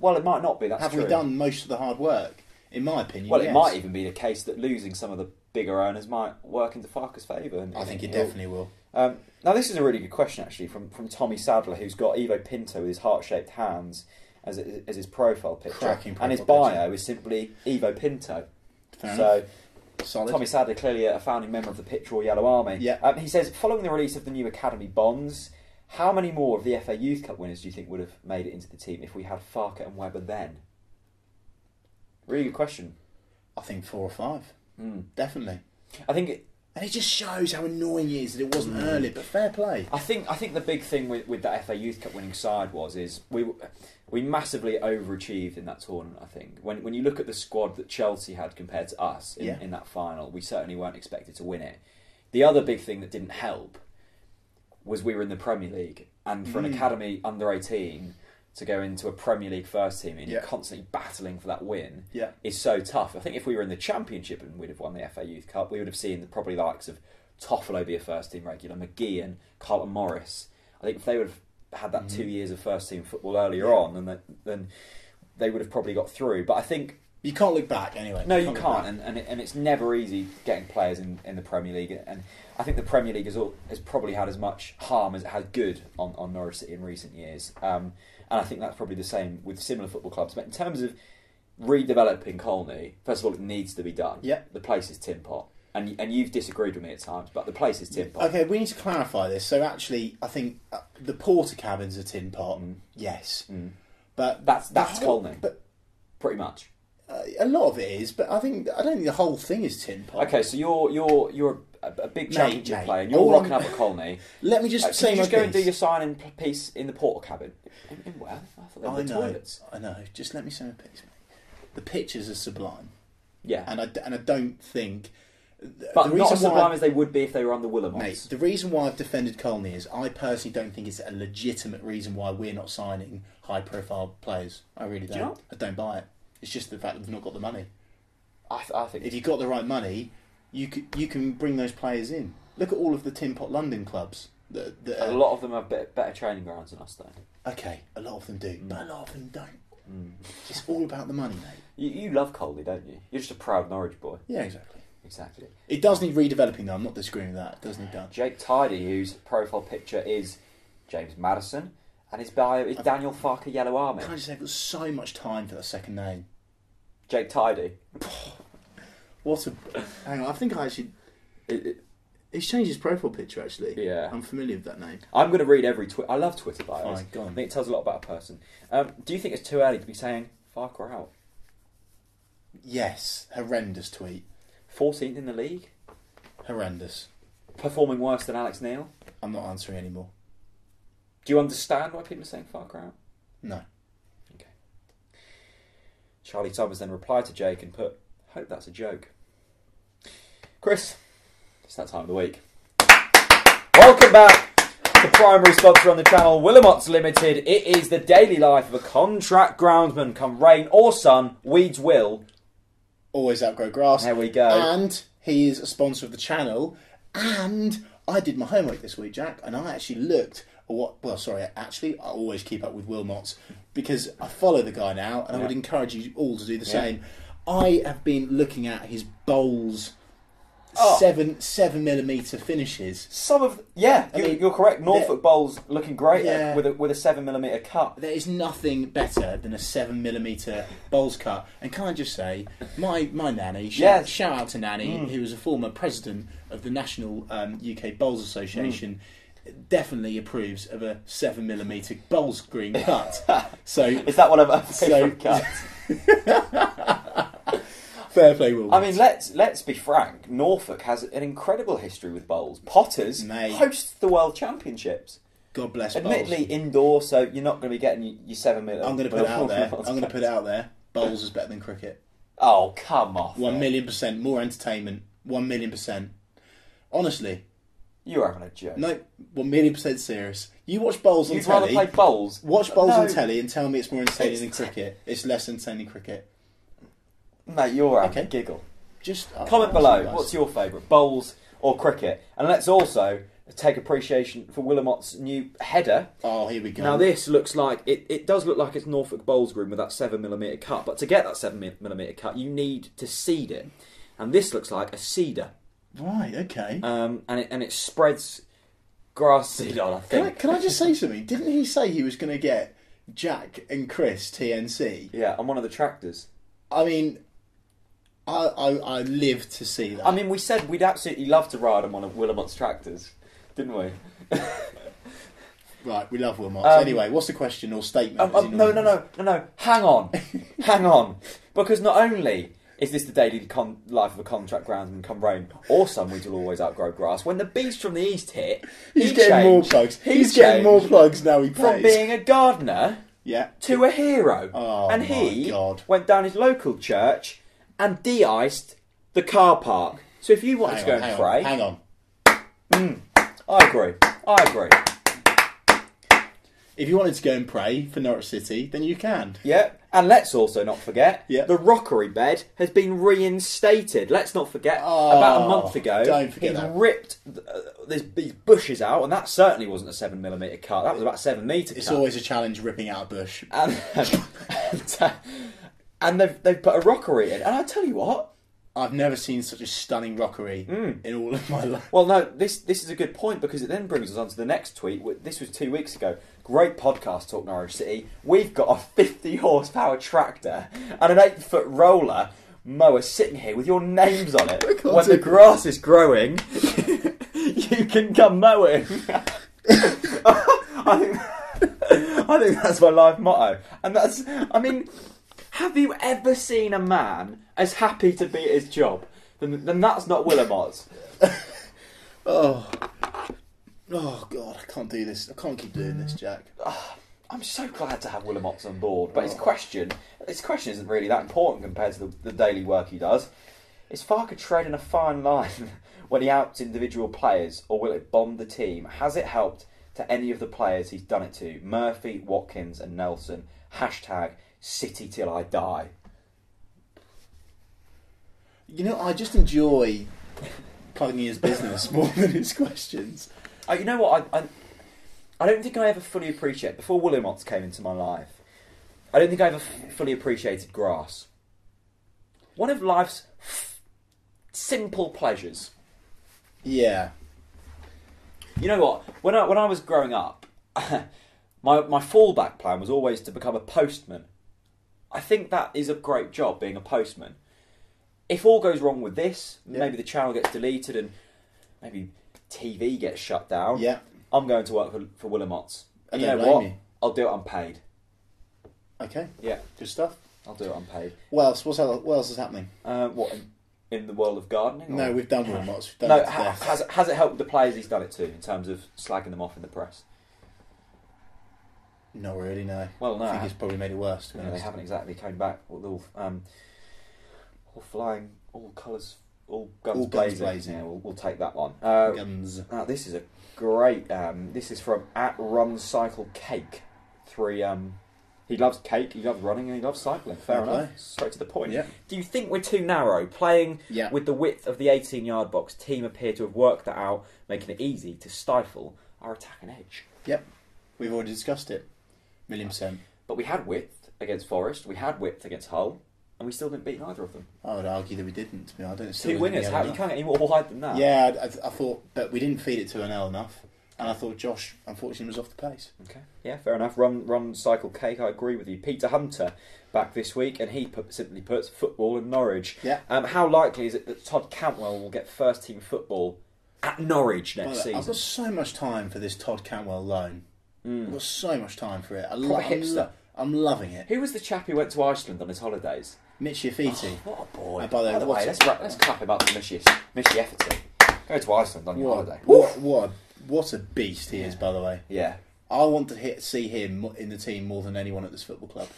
Well, it might not be. That's Have true. We done most of the hard work? In my opinion, well, yes. It might even be the case that losing some of the bigger owners might work into Farke's favour. And, I think it definitely will. Um, now, this is a really good question, actually, from, from Tommy Sadler, who's got Ivo Pinto with his heart-shaped hands as, as his profile picture. Cracking profile and his bio picture. Is simply Ivo Pinto. Fair so, enough. Solid. Tommy Sadler, clearly a founding member of the Pitch Royal Yellow Army. Yeah. Um, he says, following the release of the new Academy Bonds, how many more of the F A Youth Cup winners do you think would have made it into the team if we had Farke and Webber then? Really good question. I think four or five. Mm. Definitely. I think it... And it just shows how annoying it is that it wasn't mm. early, but fair play. I think I think the big thing with, with that F A Youth Cup winning side was is we we massively overachieved in that tournament, I think. When when you look at the squad that Chelsea had compared to us in, yeah. in that final, we certainly weren't expected to win it. The other big thing that didn't help was we were in the Premier League. And for mm. an academy under eighteen... to go into a Premier League first team and yeah. constantly battling for that win yeah. is so tough. I think if we were in the Championship and we'd have won the F A Youth Cup, we would have seen the probably likes of Toffolo be a first team regular, McGee and Carlton Morris. I think if they would have had that mm-hmm. two years of first team football earlier yeah. on, then they, then they would have probably got through. But I think You can't look back anyway. No, you, you can't, can't. and and, it, and it's never easy getting players in, in the Premier League. And I think the Premier League has, all, has probably had as much harm as it has good on, on Norwich City in recent years. Um, and I think that's probably the same with similar football clubs. But in terms of redeveloping Colney, first of all, it needs to be done. Yeah, the place is tin pot. And and you've disagreed with me at times, but the place is tin pot. Okay, we need to clarify this. So actually, I think the porter cabins are tin pot. Mm. Yes, mm. but that's that's whole, Colney, but pretty much. Uh, a lot of it is, but I think I don't think the whole thing is tin pot. Okay, so you're you're you're a, a big championship mate, player, and you're all rocking I'm... up at Colney. Let me just uh, say, you just go piece. and do your signing piece in the porter cabin. In, in where? I thought they were I know, toilets. I know. Just let me say my piece, mate. The pictures are sublime. Yeah, and I and I don't think. But not as sublime as they would be if they were on the Willamots. Mate, the reason why I've defended Colney is I personally don't think it's a legitimate reason why we're not signing high-profile players. I really don't. Do you know? I don't buy it. It's just the fact that we've not got the money. I, th- I think if you've got the right money, you can, you can bring those players in. Look at all of the Tin Pot London clubs. That, that are... A lot of them have better, better training grounds than us, though. Okay, a lot of them do, mm. but a lot of them don't. Mm. It's all about the money, mate. You, you love Colney, don't you? You're just a proud Norwich boy. Yeah, exactly. Exactly. It does need redeveloping, though. I'm not disagreeing with that. It does need done. Jake Tidy, whose profile picture is James Maddison, and his bio is I've, Daniel Farke Yellow Army. Can I just say, I've got so much time for that second name. Jake Tidy. What a... Hang on, I think I actually... It, it, he's changed his profile picture, actually. Yeah. I'm familiar with that name. I'm going to read every... Twi- I love Twitter bios. Fine, go on. I think it tells a lot about a person. Um, do you think it's too early to be saying Farke or out? Yes. Horrendous tweet. fourteenth in the league? Horrendous. Performing worse than Alex Neil? I'm not answering anymore. Do you understand why people are saying Farke out? No. Okay. Charlie Thomas then replied to Jake and put, hope that's a joke. Chris, it's that time of the week. Welcome back. The primary sponsor on the channel, Willamots Limited. It is the daily life of a contract groundsman. Come rain or sun, weeds will... always outgrow grass. There we go. And he is a sponsor of the channel. And I did my homework this week, Jack, and I actually looked at what... Well, sorry, actually, I always keep up with Wilmots because I follow the guy now, and yeah. I would encourage you all to do the yeah. same. I have been looking at his bowls... Oh. Seven seven millimeter finishes. Some of yeah, I you're, mean, you're correct. Norfolk bowls looking great yeah. with a, with a seven millimeter cut. There is nothing better than a seven millimeter bowls cut. And can I just say, my my nanny, shout, yes. shout out to nanny, mm. who was a former president of the National um, U K Bowls Association. Mm. Definitely approves of a seven millimeter bowls green cut. So is that one of our favourite cuts? Fair play, Will. I mean, let's let's be frank. Norfolk has an incredible history with bowls. Potters Mate. host the World Championships. God bless. Admittedly, bowls. indoor, so you're not going to be getting your seven million. I'm going to put it out there. I'm going to put it out there. Bowls is better than cricket. Oh, come off! One million percent more entertainment. One million percent. Honestly, you're having a joke. No, one million percent serious. You watch bowls on You'd telly. You'd rather play bowls. Watch bowls no. on telly and tell me it's more entertaining it's than cricket. T- it's less entertaining cricket. Mate, you're out. Okay. Giggle. Just oh, comment below. What's your favourite, bowls or cricket? And let's also take appreciation for Willamot's new header. Oh, here we go. Now this looks like it. It does look like it's Norfolk bowls green with that seven millimeter cut. But to get that seven millimeter cut, you need to seed it. And this looks like a cedar. Right. Okay. Um, and it and it spreads grass seed on. I think. Can I, can I just say something? Didn't he say he was going to get Jack and Chris T N C? Yeah, on one of the tractors. I mean. I, I I live to see that. I mean, we said we'd absolutely love to ride them on a Wilmot's tractors, didn't we? Right, we love Wilmot's. Um, anyway, what's the question or statement? Um, um, no, no, no, no, no. Hang on, hang on, because not only is this the daily con- life of a contract groundsman come rain or sun, we will always outgrow grass. When the Beast from the East hit, he's he getting changed. more plugs. He's, he's getting more plugs now. He plays. From being a gardener, yeah. to a hero, oh, and he God. went down his local church. And de-iced the car park. So if you want hang to go on, and pray... Hang on. Mm, I agree. I agree. If you wanted to go and pray for Norwich City, then you can. Yeah. And let's also not forget, yep. the rockery bed has been reinstated. Let's not forget, oh, about a month ago, don't forget he that. ripped th- uh, this, these bushes out, and that certainly wasn't a seven millimeter cut. That was about a seven metre cut. It's always a challenge ripping out a bush. And... and, and uh, and they've they've put a rockery in. And I tell you what, I've never seen such a stunning rockery mm. in all of my life. Well, no, this this is a good point, because it then brings us on to the next tweet. This was two weeks ago. Great podcast, Talk Norwich City. We've got a fifty horsepower tractor and an eight foot roller mower sitting here with your names on it. When the grass is growing, you can come mowing. I think... I think that's my life motto. And that's, I mean, have you ever seen a man as happy to be at his job? Then, then that's not Willemot. oh, oh God, I can't do this. I can't keep doing this, Jack. Oh, I'm so glad to have Willemot on board. But oh. his question, his question isn't really that important compared to the, the daily work he does. Is Farke treading a fine line when he outs individual players, or will it bond the team? Has it helped to any of the players he's done it to? Murphy, Watkins and Nelson. Hashtag City till I die. You know, I just enjoy Colney's business more than his questions. Oh, you know what? I, I I don't think I ever fully appreciate... Before Willemot's came into my life, I don't think I ever f fully appreciated grass. One of life's f simple pleasures. Yeah. You know what? When I when I was growing up, my my fallback plan was always to become a postman. I think that is a great job, being a postman. If all goes wrong with this, yeah. maybe the channel gets deleted and maybe T V gets shut down. Yeah, I'm going to work for for Willemot's. And you know what? You. I'll do it unpaid. Okay. Yeah. Good stuff. I'll do it unpaid. What else? What's what else is happening? Uh, what? In the world of gardening? Or? No, we've done with Willemot. We've done no, it ha has, has it helped the players he's done it to in terms of slagging them off in the press? Not really, no. Well, no. I think it's probably made it worse. To be no, honest. They haven't exactly come back. All, um, all flying, all colours, all guns all blazing. Guns blazing. Yeah, we'll, we'll take that one. Uh, guns. Uh, this is a great... Um, this is from at Run Cycle Cake. Three... Um, He loves cake, he loves running, and he loves cycling. Fair okay. enough. Straight to the point. Yeah. Do you think we're too narrow? Playing yeah. with the width of the eighteen yard box, team appear to have worked that out, making it easy to stifle our attack and edge. Yep. We've already discussed it. Million percent. But we had width against Forest, we had width against Hull, and we still didn't beat either of them. I would argue that we didn't. I don't Two wingers, how, you can't get any more wide than that. Yeah, I, I thought, but we didn't feed it to an L enough. And I thought Josh, unfortunately, was off the pace. Okay, yeah, fair enough. Run, run, cycle, cake. I agree with you. Peter Hunter back this week, and he put, simply puts football in Norwich. Yeah. Um, how likely is it that Todd Cantwell will get first team football at Norwich next well, season? I've got so much time for this Todd Cantwell loan. Mm. I've got so much time for it. I lo I'm, lo I'm loving it. Who was the chap who went to Iceland on his holidays? Mitch Yefiti. Oh, what a boy! And by the, by the way, a... let's let's clap him up to Mitch Yefiti. Go to Iceland on your what, holiday. What? What? What a beast he yeah. is, by the way. Yeah. I want to hit, see him in the team more than anyone at this football club.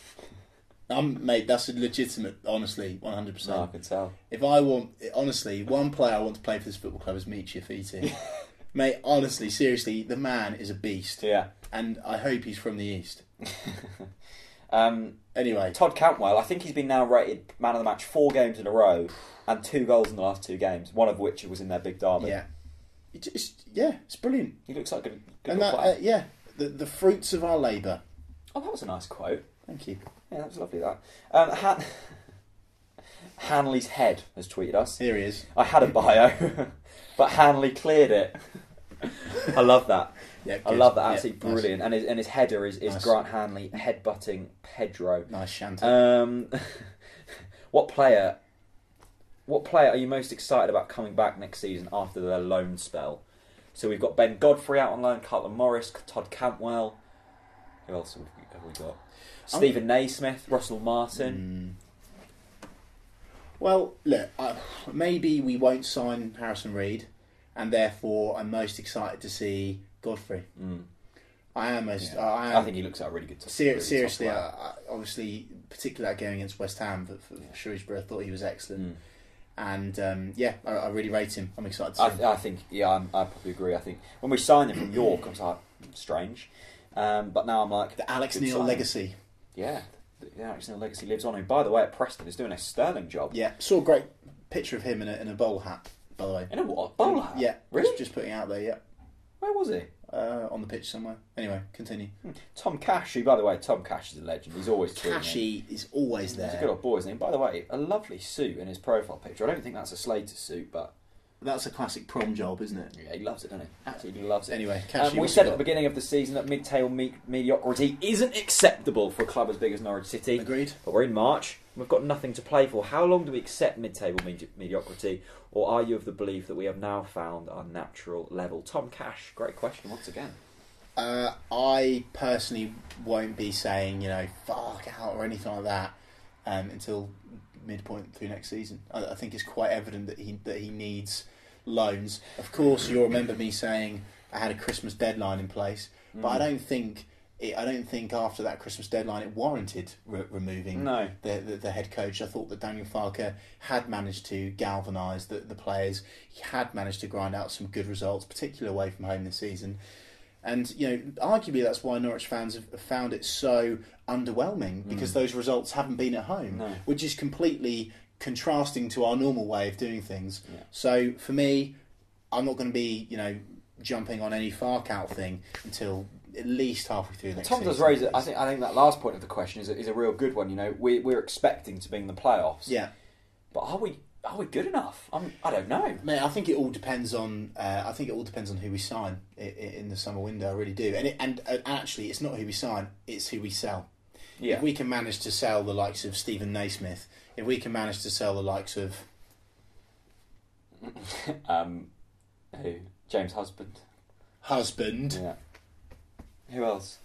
I'm, mate, that's a legitimate, honestly, one hundred percent. No, I can tell. If I want, honestly, one player I want to play for this football club is Michi Fiti. Mate, honestly, seriously, the man is a beast. Yeah. And I hope he's from the East. um, anyway. Todd Cantwell, I think he's been now rated man of the match four games in a row and two goals in the last two games, one of which was in their big derby. Yeah. It's, yeah, it's brilliant. He looks like a good, good and that, player. Uh, yeah, the, the fruits of our labour. Oh, that was a nice quote. Thank you. Yeah, that was lovely, that. Um, Han Hanley's Head has tweeted us. Here he is. I had a bio, but Hanley cleared it. I love that. Yeah, I love that. Absolutely yeah, brilliant. Nice. And, his, and his header is, is nice. Grant Hanley headbutting Pedro. Nice shanty. Um, what player... What player are you most excited about coming back next season after their loan spell? So we've got Ben Godfrey out on loan, Cutler Morris, Todd Cantwell. Who else have we got? Stephen Naismith, Russell Martin. Mm. Well, look, uh, maybe we won't sign Harrison Reed, and therefore I'm most excited to see Godfrey. Mm. I am most. Yeah. Uh, I, am, I think he looks like a really good. Top, ser really seriously, top uh, obviously, particularly that game against West Ham, but for, for yeah. Shrewsbury, I thought he was excellent. Mm. And um, yeah, I, I really rate him. I'm excited to see I, him. I think, yeah, I'm, I probably agree. I think when we signed him from York, I was like, strange. Um, but now I'm like... The Alex Neil signing. Legacy. Yeah, the, the Alex Neil legacy lives on. And by the way, at Preston, he's doing a sterling job. Yeah, saw a great picture of him in a, in a bowl hat, by the way. In a what? Bowl hat? Yeah, really? Just, just putting it out there, yeah. Where was he? uh, on the pitch somewhere. Anyway, continue. Tom Cash, who, by the way, Tom Cash is a legend. He's always Cashy is always there. He's a good old boy, isn't he? And by the way, a lovely suit in his profile picture. I don't think that's a Slater suit, but... That's a classic prom job, isn't it? Yeah, he loves it, doesn't he? Absolutely loves it. Anyway, Cashy, um, we said at the beginning of the season that mid-table me mediocrity isn't acceptable for a club as big as Norwich City. Agreed. But we're in March. We've got nothing to play for. How long do we accept mid-table medi mediocrity, or are you of the belief that we have now found our natural level? Tom Cash, great question once again. Uh, I personally won't be saying, you know, fuck out or anything like that um, until midpoint through next season. I, I think it's quite evident that he that he needs loans. Of course, you'll remember me saying I had a Christmas deadline in place, mm. but I don't think. It, I don't think after that Christmas deadline it warranted re removing no. the, the the head coach. I thought that Daniel Farke had managed to galvanise the, the players. He had managed to grind out some good results, particularly away from home this season. And you know, arguably that's why Norwich fans have found it so underwhelming, because mm. those results haven't been at home, no. which is completely contrasting to our normal way of doing things. Yeah. So for me, I'm not going to be you know jumping on any Farke out thing until at least halfway through next Tom season. Does raise it. I think I think that last point of the question is a, is a real good one. You know, we we're expecting to be in the playoffs. Yeah, but are we are we good enough? I'm, I don't know. Mate, I think it all depends on. Uh, I think it all depends on who we sign in, in the summer window. I really do. And it, and uh, actually, it's not who we sign; it's who we sell. Yeah. If we can manage to sell the likes of Stephen Naismith, if we can manage to sell the likes of, um, who James Husband, Husband. Yeah. Who else?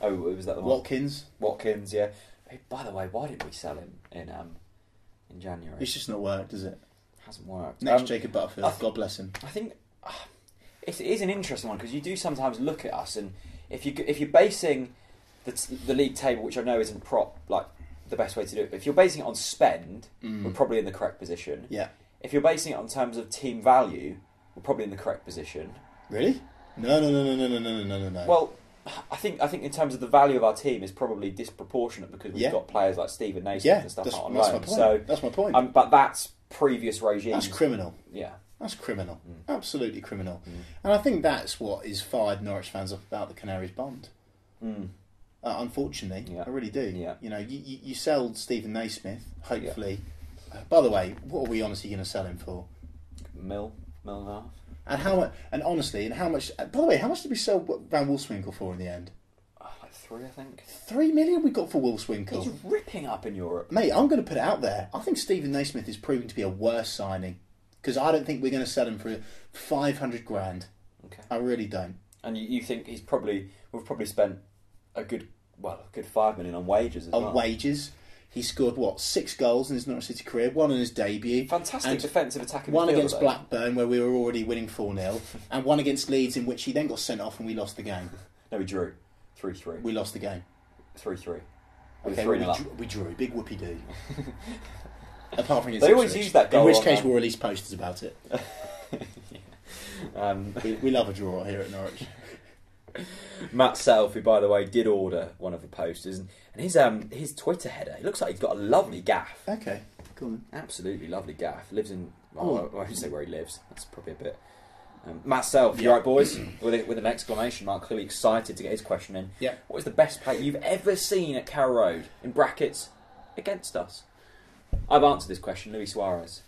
Oh, was that the one? Watkins. Watkins, yeah. Hey, by the way, why didn't we sell him in um in January? It's just not worked, has it? Hasn't worked. Next, um, Jacob Butterfield. God bless him. I think uh, it is an interesting one, because you do sometimes look at us, and if you if you're basing the t the league table, which I know isn't prop like the best way to do it, but if you're basing it on spend, mm. we're probably in the correct position. Yeah. If you're basing it on terms of team value, we're probably in the correct position. Really? No, no, no, no, no, no, no, no, no, no. Well. I think I think in terms of the value of our team is probably disproportionate, because we've yeah. got players like Stephen Naismith yeah, and stuff that's, out on that's loan. My point. So that's my point. Um, but that's previous regime. That's criminal. Yeah, that's criminal. Mm. Absolutely criminal. Mm. And I think that's what is fired Norwich fans up about the Canaries Bond. Mm. Uh, unfortunately, yeah. I really do. Yeah. You know, you you, you sold Stephen Naismith. Hopefully, yeah. uh, by the way, what are we honestly going to sell him for? Mil, mil and a half. And how much? And honestly, and how much? By the way, how much did we sell Van Wolfswinkel for in the end? Oh, like three, I think. Three million we got for Wolfswinkel. He's ripping up in Europe, mate. I'm going to put it out there. I think Stephen Naismith is proving to be a worse signing, because I don't think we're going to sell him for five hundred grand. Okay, I really don't. And you, you think he's probably we've probably spent a good well a good five million on wages as well. On wages. He scored, what, six goals in his Norwich City career, one in his debut. Fantastic and defensive attacking. One midfield, against though. Blackburn, where we were already winning four nil, and one against Leeds, in which he then got sent off and we lost the game. No, we drew. three three. We lost the game. three three. Okay, three well, we, drew, we drew. Big whoopee-doo. Apart from against They always use that goal. In which case, them. we'll release posters about it. yeah. um, we, we love a draw here at Norwich. Matt Self, who, by the way, did order one of the posters, and his um his Twitter header, it looks like he's got a lovely gaff. Okay, cool. Then. Absolutely lovely gaff. Lives in. Well, oh. I won't say where he lives. That's probably a bit. Um, Matt Self, yeah. you all right, boys? with it, with an exclamation mark, clearly excited to get his question in. Yeah. What is the best player you've ever seen at Carrow Road? In brackets, against us. I've answered this question, Luis Suarez.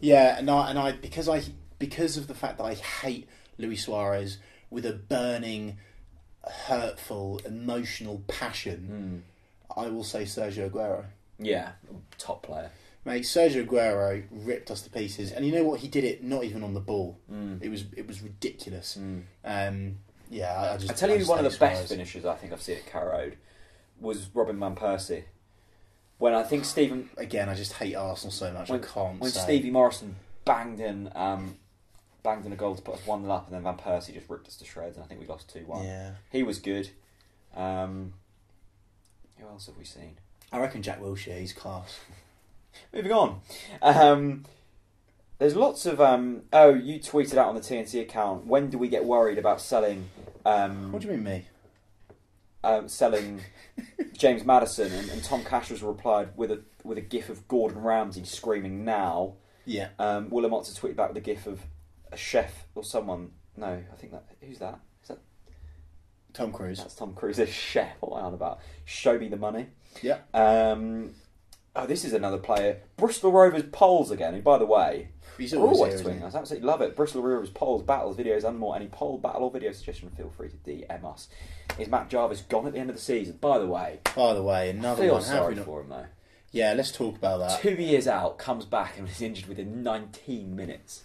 Yeah, and I and I because I because of the fact that I hate Luis Suarez with a burning. Hurtful, emotional passion. Mm. I will say Sergio Aguero. Yeah, top player. Mate, Sergio Aguero ripped us to pieces, and you know what? He did it not even on the ball. Mm. It was it was ridiculous. Mm. Um, yeah, I, I just. I tell I you, just one of the best finishes I think I've seen at Carrow Road was Robin Van Persie. When I think Stephen again, I just hate Arsenal so much. When, I can't. When say. Stevie Morrison banged in, um, banged in a goal to put us one nil up, and then Van Persie just ripped us to shreds, and I think we lost two one. Yeah, he was good. Um, who else have we seen? I reckon Jack Wilshere. He's class. Moving on. Um, there's lots of um. Oh, you tweeted out on the T N C account. When do we get worried about selling? Um, what do you mean me? Um, selling James Maddison, and, and Tom Cash was replied with a with a gif of Gordon Ramsay screaming now. Yeah. Um, Willem Otter tweeted back with a gif of. A chef or someone? No, I think that who's that? Is that Tom Cruise. That's Tom Cruise's chef. What am I on about? Show me the money. Yeah. Um, oh, this is another player. Bristol Rovers Polls again, who, by the way, he's always tweeting us. Absolutely love it. Bristol Rovers Polls, battles, videos, and more. Any poll, battle, or video suggestion, feel free to D M us. Is Matt Jarvis gone at the end of the season? By the way. By the way, another feel one. Feel sorry not... for him, though. Yeah, let's talk about that. Two years out, comes back and is injured within nineteen minutes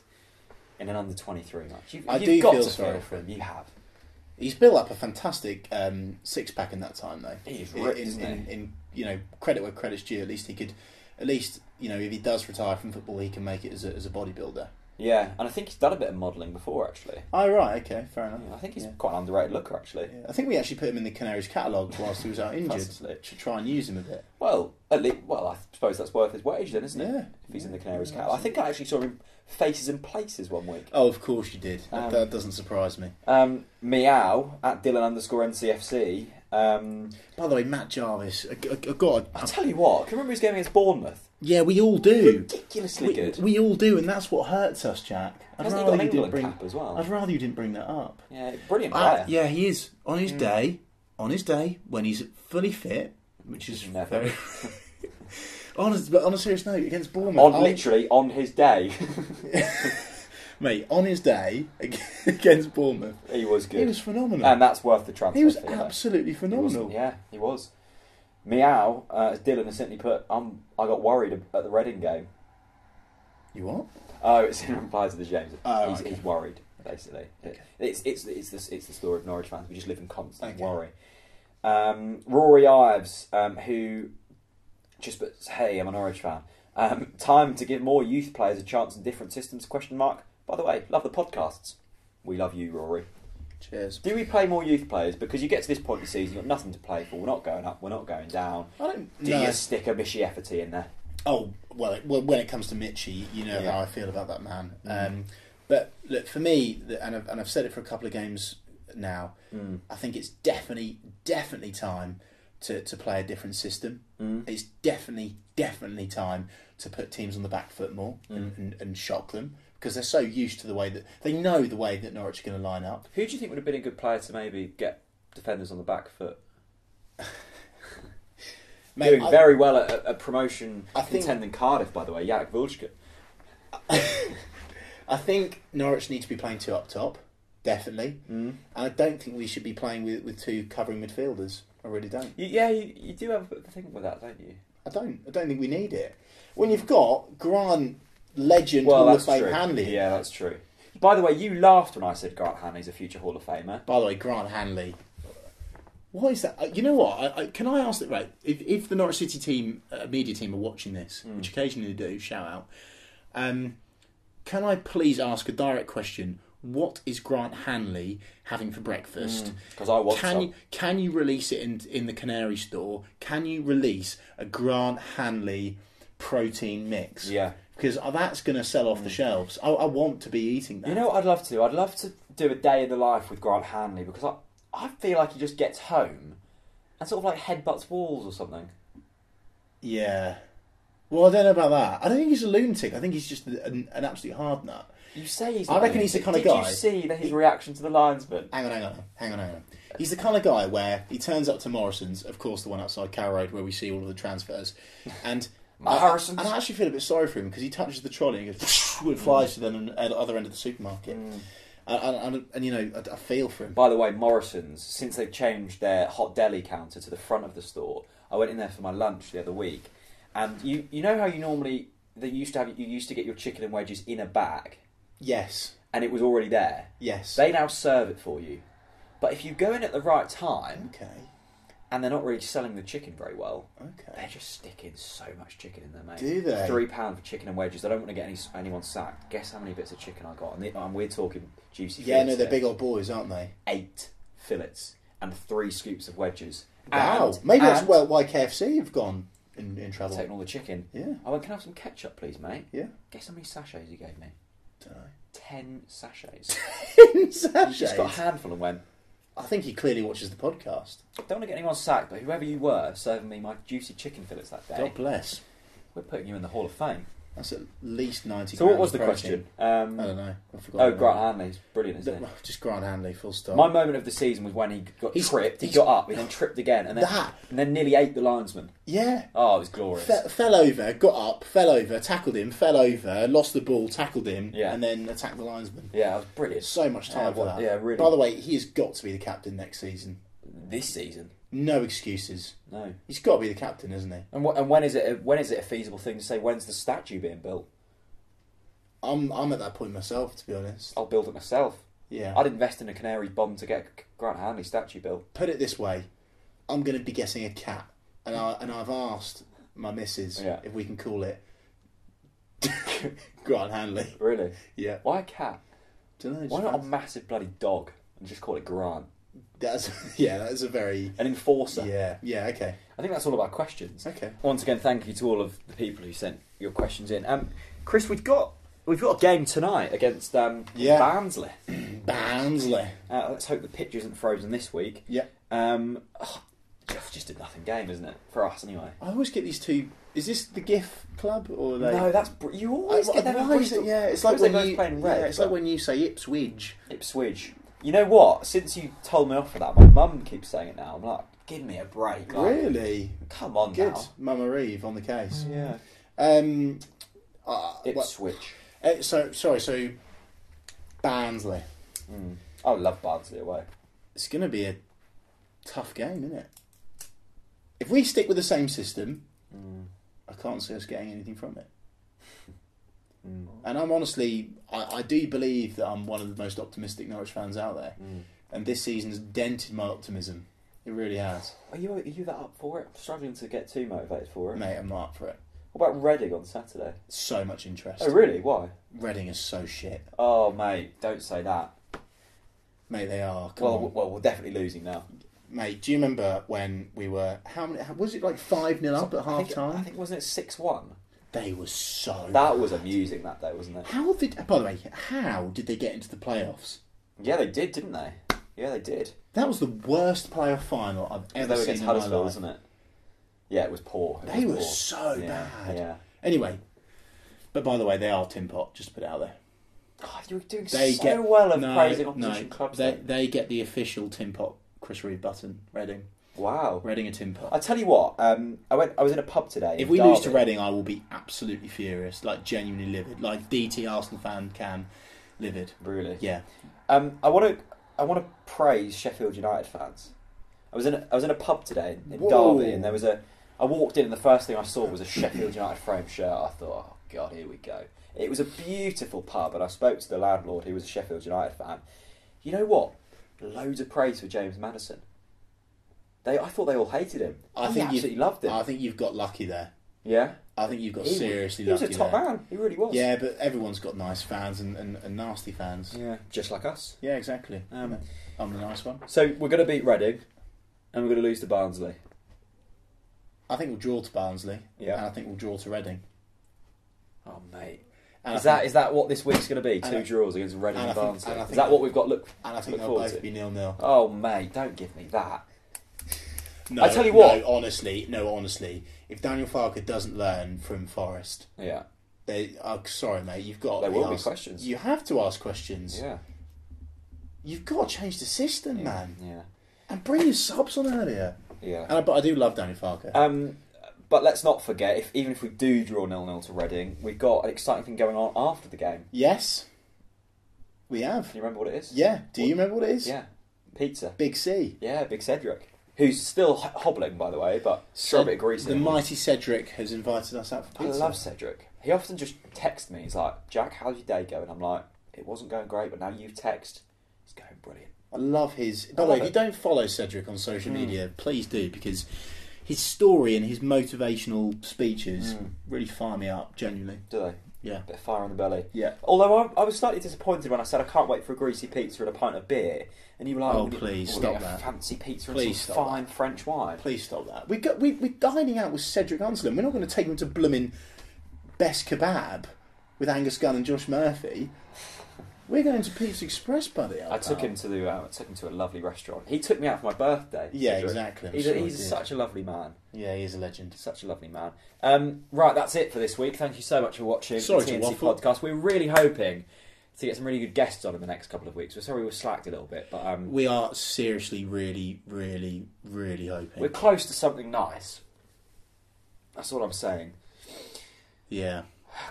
in an under twenty-three match. You've, I you've do got feel to sorry feel for him. You have. He's built up a fantastic um, six pack in that time, though. He is ripped, in, isn't in, he? in you know, credit where credit's due. At least he could, at least you know, if he does retire from football, he can make it as a as a bodybuilder. Yeah, and I think he's done a bit of modelling before, actually. Oh right, okay, fair enough. Yeah, I think he's yeah. quite an underrated looker, actually. Yeah. I think we actually put him in the Canaries catalogue whilst he was out injured to try and use him a bit. Well, at least, well, I suppose that's worth his wage then, isn't it? Yeah. If he's yeah, in the Canaries yeah, catalogue, I think I actually saw him Faces and Places one week. Oh, of course you did. Um, that doesn't surprise me. Um, meow at Dylan underscore N C F C. Um, By the way, Matt Jarvis, I, I, I got. I tell you what, can you remember his game against Bournemouth? Yeah, we all do. Ridiculously we, good. We all do, and that's what hurts us, Jack. I'd Hasn't rather he got an England bring, cap as well? I'd rather you didn't bring that up. Yeah, brilliant player. Uh, yeah, he is on his mm. day. On his day, when he's fully fit, which is never. Very... Honest, but on a serious note, against Bournemouth, on, literally on his day, mate. On his day against Bournemouth, he was good. He was phenomenal, and that's worth the transfer. He was fee, absolutely though. phenomenal. He yeah, he was. Meow, uh, Dylan has simply put, um, I got worried at the Reading game. You what? Oh, it's in reply to the James. Oh, he's, okay. he's worried basically. Okay. It's it's it's the it's the story of Norwich fans. We just live in constant okay. worry. Um, Rory Ives, um, who. Just but hey, I'm an Norwich fan. Um, time to give more youth players a chance in different systems? Question mark. By the way, love the podcasts. We love you, Rory. Cheers. Do we play more youth players? Because you get to this point in the season, you've got nothing to play for. We're not going up. We're not going down. I don't. Do no. you stick a Mitchie Efferty in there? Oh well, when it comes to Mitchie, you know yeah. how I feel about that man. Mm. Um, but look, for me, and I've, and I've said it for a couple of games now. Mm. I think it's definitely, definitely time. To, to play a different system. Mm. It's definitely, definitely time to put teams on the back foot more mm. and, and, and shock them because they're so used to the way that... They know the way that Norwich are going to line up. Who do you think would have been a good player to maybe get defenders on the back foot? Mate, Doing I, very well at a promotion I contending think, Cardiff, by the way. Yanic Viljka. I think Norwich need to be playing two up top, definitely. Mm. And I don't think we should be playing with, with two covering midfielders. I really don't. You, yeah, you, you do have a thing with that, don't you? I don't. I don't think we need it. When you've got Grant, legend, well, Hall of Fame true. Hanley. Yeah, that's true. By the way, you laughed when I said Grant Hanley's a future Hall of Famer. By the way, Grant Hanley. What is that? You know what? I, I, can I ask that? Right, if, if the Norwich City team, uh, media team, are watching this, mm. which occasionally they do, shout out. Um, can I please ask a direct question? What is Grant Hanley having for breakfast? Because mm, I want can some. You, can you release it in in the Canary store? Can you release a Grant Hanley protein mix? Yeah. Because that's going to sell off mm. the shelves. I, I want to be eating that. You know what I'd love to? I'd love to do a day in the life with Grant Hanley because I, I feel like he just gets home and sort of like headbutts walls or something. Yeah. Well, I don't know about that. I don't think he's a lunatic. I think he's just an, an absolute hard nut. You say he's. I reckon he's the kind of guy. Did you see his reaction to the linesman? Hang on, hang on, hang on, hang on. He's the kind of guy where he turns up to Morrison's, of course, the one outside Carrow Road where we see all of the transfers, and Morrison's. And I actually feel a bit sorry for him because he touches the trolley and goes, and flies to them at the other end of the supermarket. Mm. And, and, and, and you know, I, I feel for him. By the way, Morrison's, since they've changed their hot deli counter to the front of the store, I went in there for my lunch the other week, and you you know how you normally they used to have you used to get your chicken and wedges in a bag. Yes. And it was already there. Yes. They now serve it for you. But if you go in at the right time... Okay. And they're not really selling the chicken very well. Okay. They're just sticking so much chicken in there, mate. Do they? Three pound for chicken and wedges. I don't want to get any, anyone sacked. Guess how many bits of chicken I got. And, they, and we're talking juicy fillets. Yeah, no, they're big old boys, aren't they? Eight fillets and three scoops of wedges. Wow. And, Maybe and that's well, why K F C have gone in, in trouble. Taking all the chicken. Yeah. I went, can I have some ketchup, please, mate? Yeah. Guess how many sachets you gave me? Ten sachets. Ten sachets. He just got a handful and went. I think he clearly watches the podcast. I don't want to get anyone sacked, but whoever you were serving me my juicy chicken fillets that day. God bless. We're putting you in the Hall of Fame. That's at least ninety. So what was the protein. question? Um, I don't know. I forgot. Oh, Grant Hanley's brilliant, isn't it? Just Grant Hanley, full stop. My moment of the season was when he got he's, tripped. He got up, and then tripped again, and then that. and then nearly ate the linesman. Yeah. Oh, it was glorious. Fe fell over, got up, fell over, tackled him, fell over, lost the ball, tackled him, yeah. and then attacked the linesman. Yeah, it was brilliant. So much time yeah, for that. Yeah, really. By the way, he has got to be the captain next season. This season. No excuses. No, he's got to be the captain, isn't he? And what? And when is it? A, when is it a feasible thing to say? When's the statue being built? I'm I'm at that point myself, to be honest. I'll build it myself. Yeah, I'd invest in a Canaries Bond to get Grant Hanley statue built. Put it this way, I'm going to be getting a cat, and I and I've asked my missus yeah. if we can call it Grant Hanley. Really? Yeah. Why a cat? Don't know. Why not a massive bloody dog and just call it Grant? That's yeah. That is a very an enforcer. Yeah, yeah. Okay. I think that's all of our questions. Okay. Once again, thank you to all of the people who sent your questions in. Um, Chris, we've got we've got a game tonight against um yeah. Barnsley. Barnsley. Uh, let's hope the pitch isn't frozen this week. Yeah. Um, oh, just a nothing game, isn't it? For us, anyway. I always get these two. Is this the GIF club or are they? No? That's you always I, get them. It, to, yeah, it's like when you playing red, yeah, it's like when you say Ipswich. Ipswich. You know what? Since you told me off for that, my mum keeps saying it now. I'm like, give me a break. Like, really? Come on Good. now. Mama Eve on the case. Yeah. Um, uh, Ipswich. Well, uh, so, sorry, so Barnsley. Mm. I love Barnsley away. It's going to be a tough game, isn't it? If we stick with the same system, mm. I can't see us getting anything from it. And I'm honestly, I, I do believe that I'm one of the most optimistic Norwich fans out there. Mm. And this season's dented my optimism. It really has. Are you are you that up for it? I'm struggling to get too motivated for it. Mate, I'm not up for it. What about Reading on Saturday? So much interest. Oh, really? Why? Reading is so shit. Oh, mate, don't say that. Mate, they are. Come well, on. well, we're definitely losing now. Mate, do you remember when we were, how many, was it like five nil up at half time? I think, wasn't it six one? They were so. That bad. was amusing that day, wasn't it? How did? By the way, how did they get into the playoffs? Yeah, they did, didn't they? Yeah, they did. That was the worst playoff final I've ever they were seen against in Huddersfield, my life. Wasn't it? Yeah, it was poor. It they was were poor. so yeah, bad. Yeah. Anyway, but by the way, they are tin pot. Just to put it out there. God, you were doing they so get, well of no, praising opposition no, clubs. They, they get the official tin pot Chris Reed button. Reading. Wow, Reading a tin pot. I tell you what, um, I went. I was in a pub today. If we Derby. lose to Reading, I will be absolutely furious, like genuinely livid, like D T Arsenal fan Cam, livid. Really? Yeah. Um, I want to. I want to praise Sheffield United fans. I was in. A, I was in a pub today in Whoa. Derby, and there was a. I walked in, and the first thing I saw was a Sheffield United frame shirt. I thought, oh God, here we go. It was a beautiful pub, and I spoke to the landlord, who was a Sheffield United fan. You know what? Loads of praise for James Maddison. They, I thought they all hated him. I, I think absolutely loved him. I think you've got lucky there. Yeah? I think you've got he, seriously he lucky there. He was a top there. man. He really was. Yeah, but everyone's got nice fans and, and, and nasty fans. Yeah, just like us. Yeah, exactly. Um, yeah. I'm the nice one. So we're going to beat Reading and we're going to lose to Barnsley. I think we'll draw to Barnsley. Yeah. And I think we'll draw to Reading. Oh, mate. And is that, is that what this week's going to be? Two I, draws against Reading and, and Barnsley? Think, and is that what we've got look And I think they'll both to? be nil nil. Oh, mate, don't give me that. No, I tell you what. No, honestly, no, honestly. If Daniel Farke doesn't learn from Forest, yeah, they. Oh, sorry, mate. You've got. There will ask, be questions. You have to ask questions. Yeah. You've got to change the system, yeah. man. Yeah. And bring your subs on earlier. Yeah. And I, but I do love Daniel Farke. Um, but let's not forget, if even if we do draw nil nil to Reading, we've got an exciting thing going on after the game. Yes. We have. Do you remember what it is? Yeah. Do what, you remember what it is? Yeah. Pizza. Big C. Yeah. Big Cedric. Who's still hobbling, by the way, but still a bit greasy. The mighty Cedric has invited us out for pizza. I love Cedric. He often just texts me. He's like, Jack, how's your day going? I'm like, it wasn't going great, but now you've texted. It's going brilliant. I love his... By the way, if you don't follow Cedric on social mm. media, please do, because his story and his motivational speeches mm. really fire me up, genuinely. Do they? Yeah. A bit of fire on the belly. Yeah. Although I, I was slightly disappointed when I said I can't wait for a greasy pizza and a pint of beer, and you were like, "Oh, please stop that! Fancy pizza and some fine French wine. Please stop that. We got we we're dining out with Cedric Unslin. We're not going to take him to blooming Best Kebab with Angus Gunn and Josh Murphy. We're going to Pete's Express, buddy. I took him to the, uh, I took him to a lovely restaurant. He took me out for my birthday. Yeah, Cedric. Exactly. I'm he's sure a, he's such a lovely man. Yeah, he's a legend. Such a lovely man. Um, right, that's it for this week. Thank you so much for watching sorry the T N C podcast. We're really hoping to get some really good guests on in the next couple of weeks. We're sorry we were slacked a little bit, but um, we are seriously, really, really, really hoping we're close to something nice. That's all I'm saying. Yeah.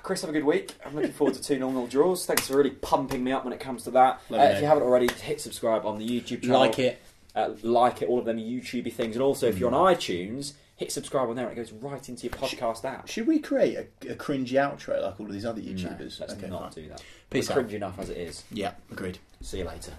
Chris, have a good week. I'm looking forward to two normal draws. Thanks for really pumping me up when it comes to that. Uh, if you haven't already, hit subscribe on the YouTube channel. Like it. Uh, like it, all of them YouTubey things. And also, if you're on iTunes, hit subscribe on there and it goes right into your podcast should, app. Should we create a, a cringy outro like all of these other YouTubers? No, let's okay, not fine. do that. Peace We're out. Cringy enough as it is. Yeah, agreed. See you later.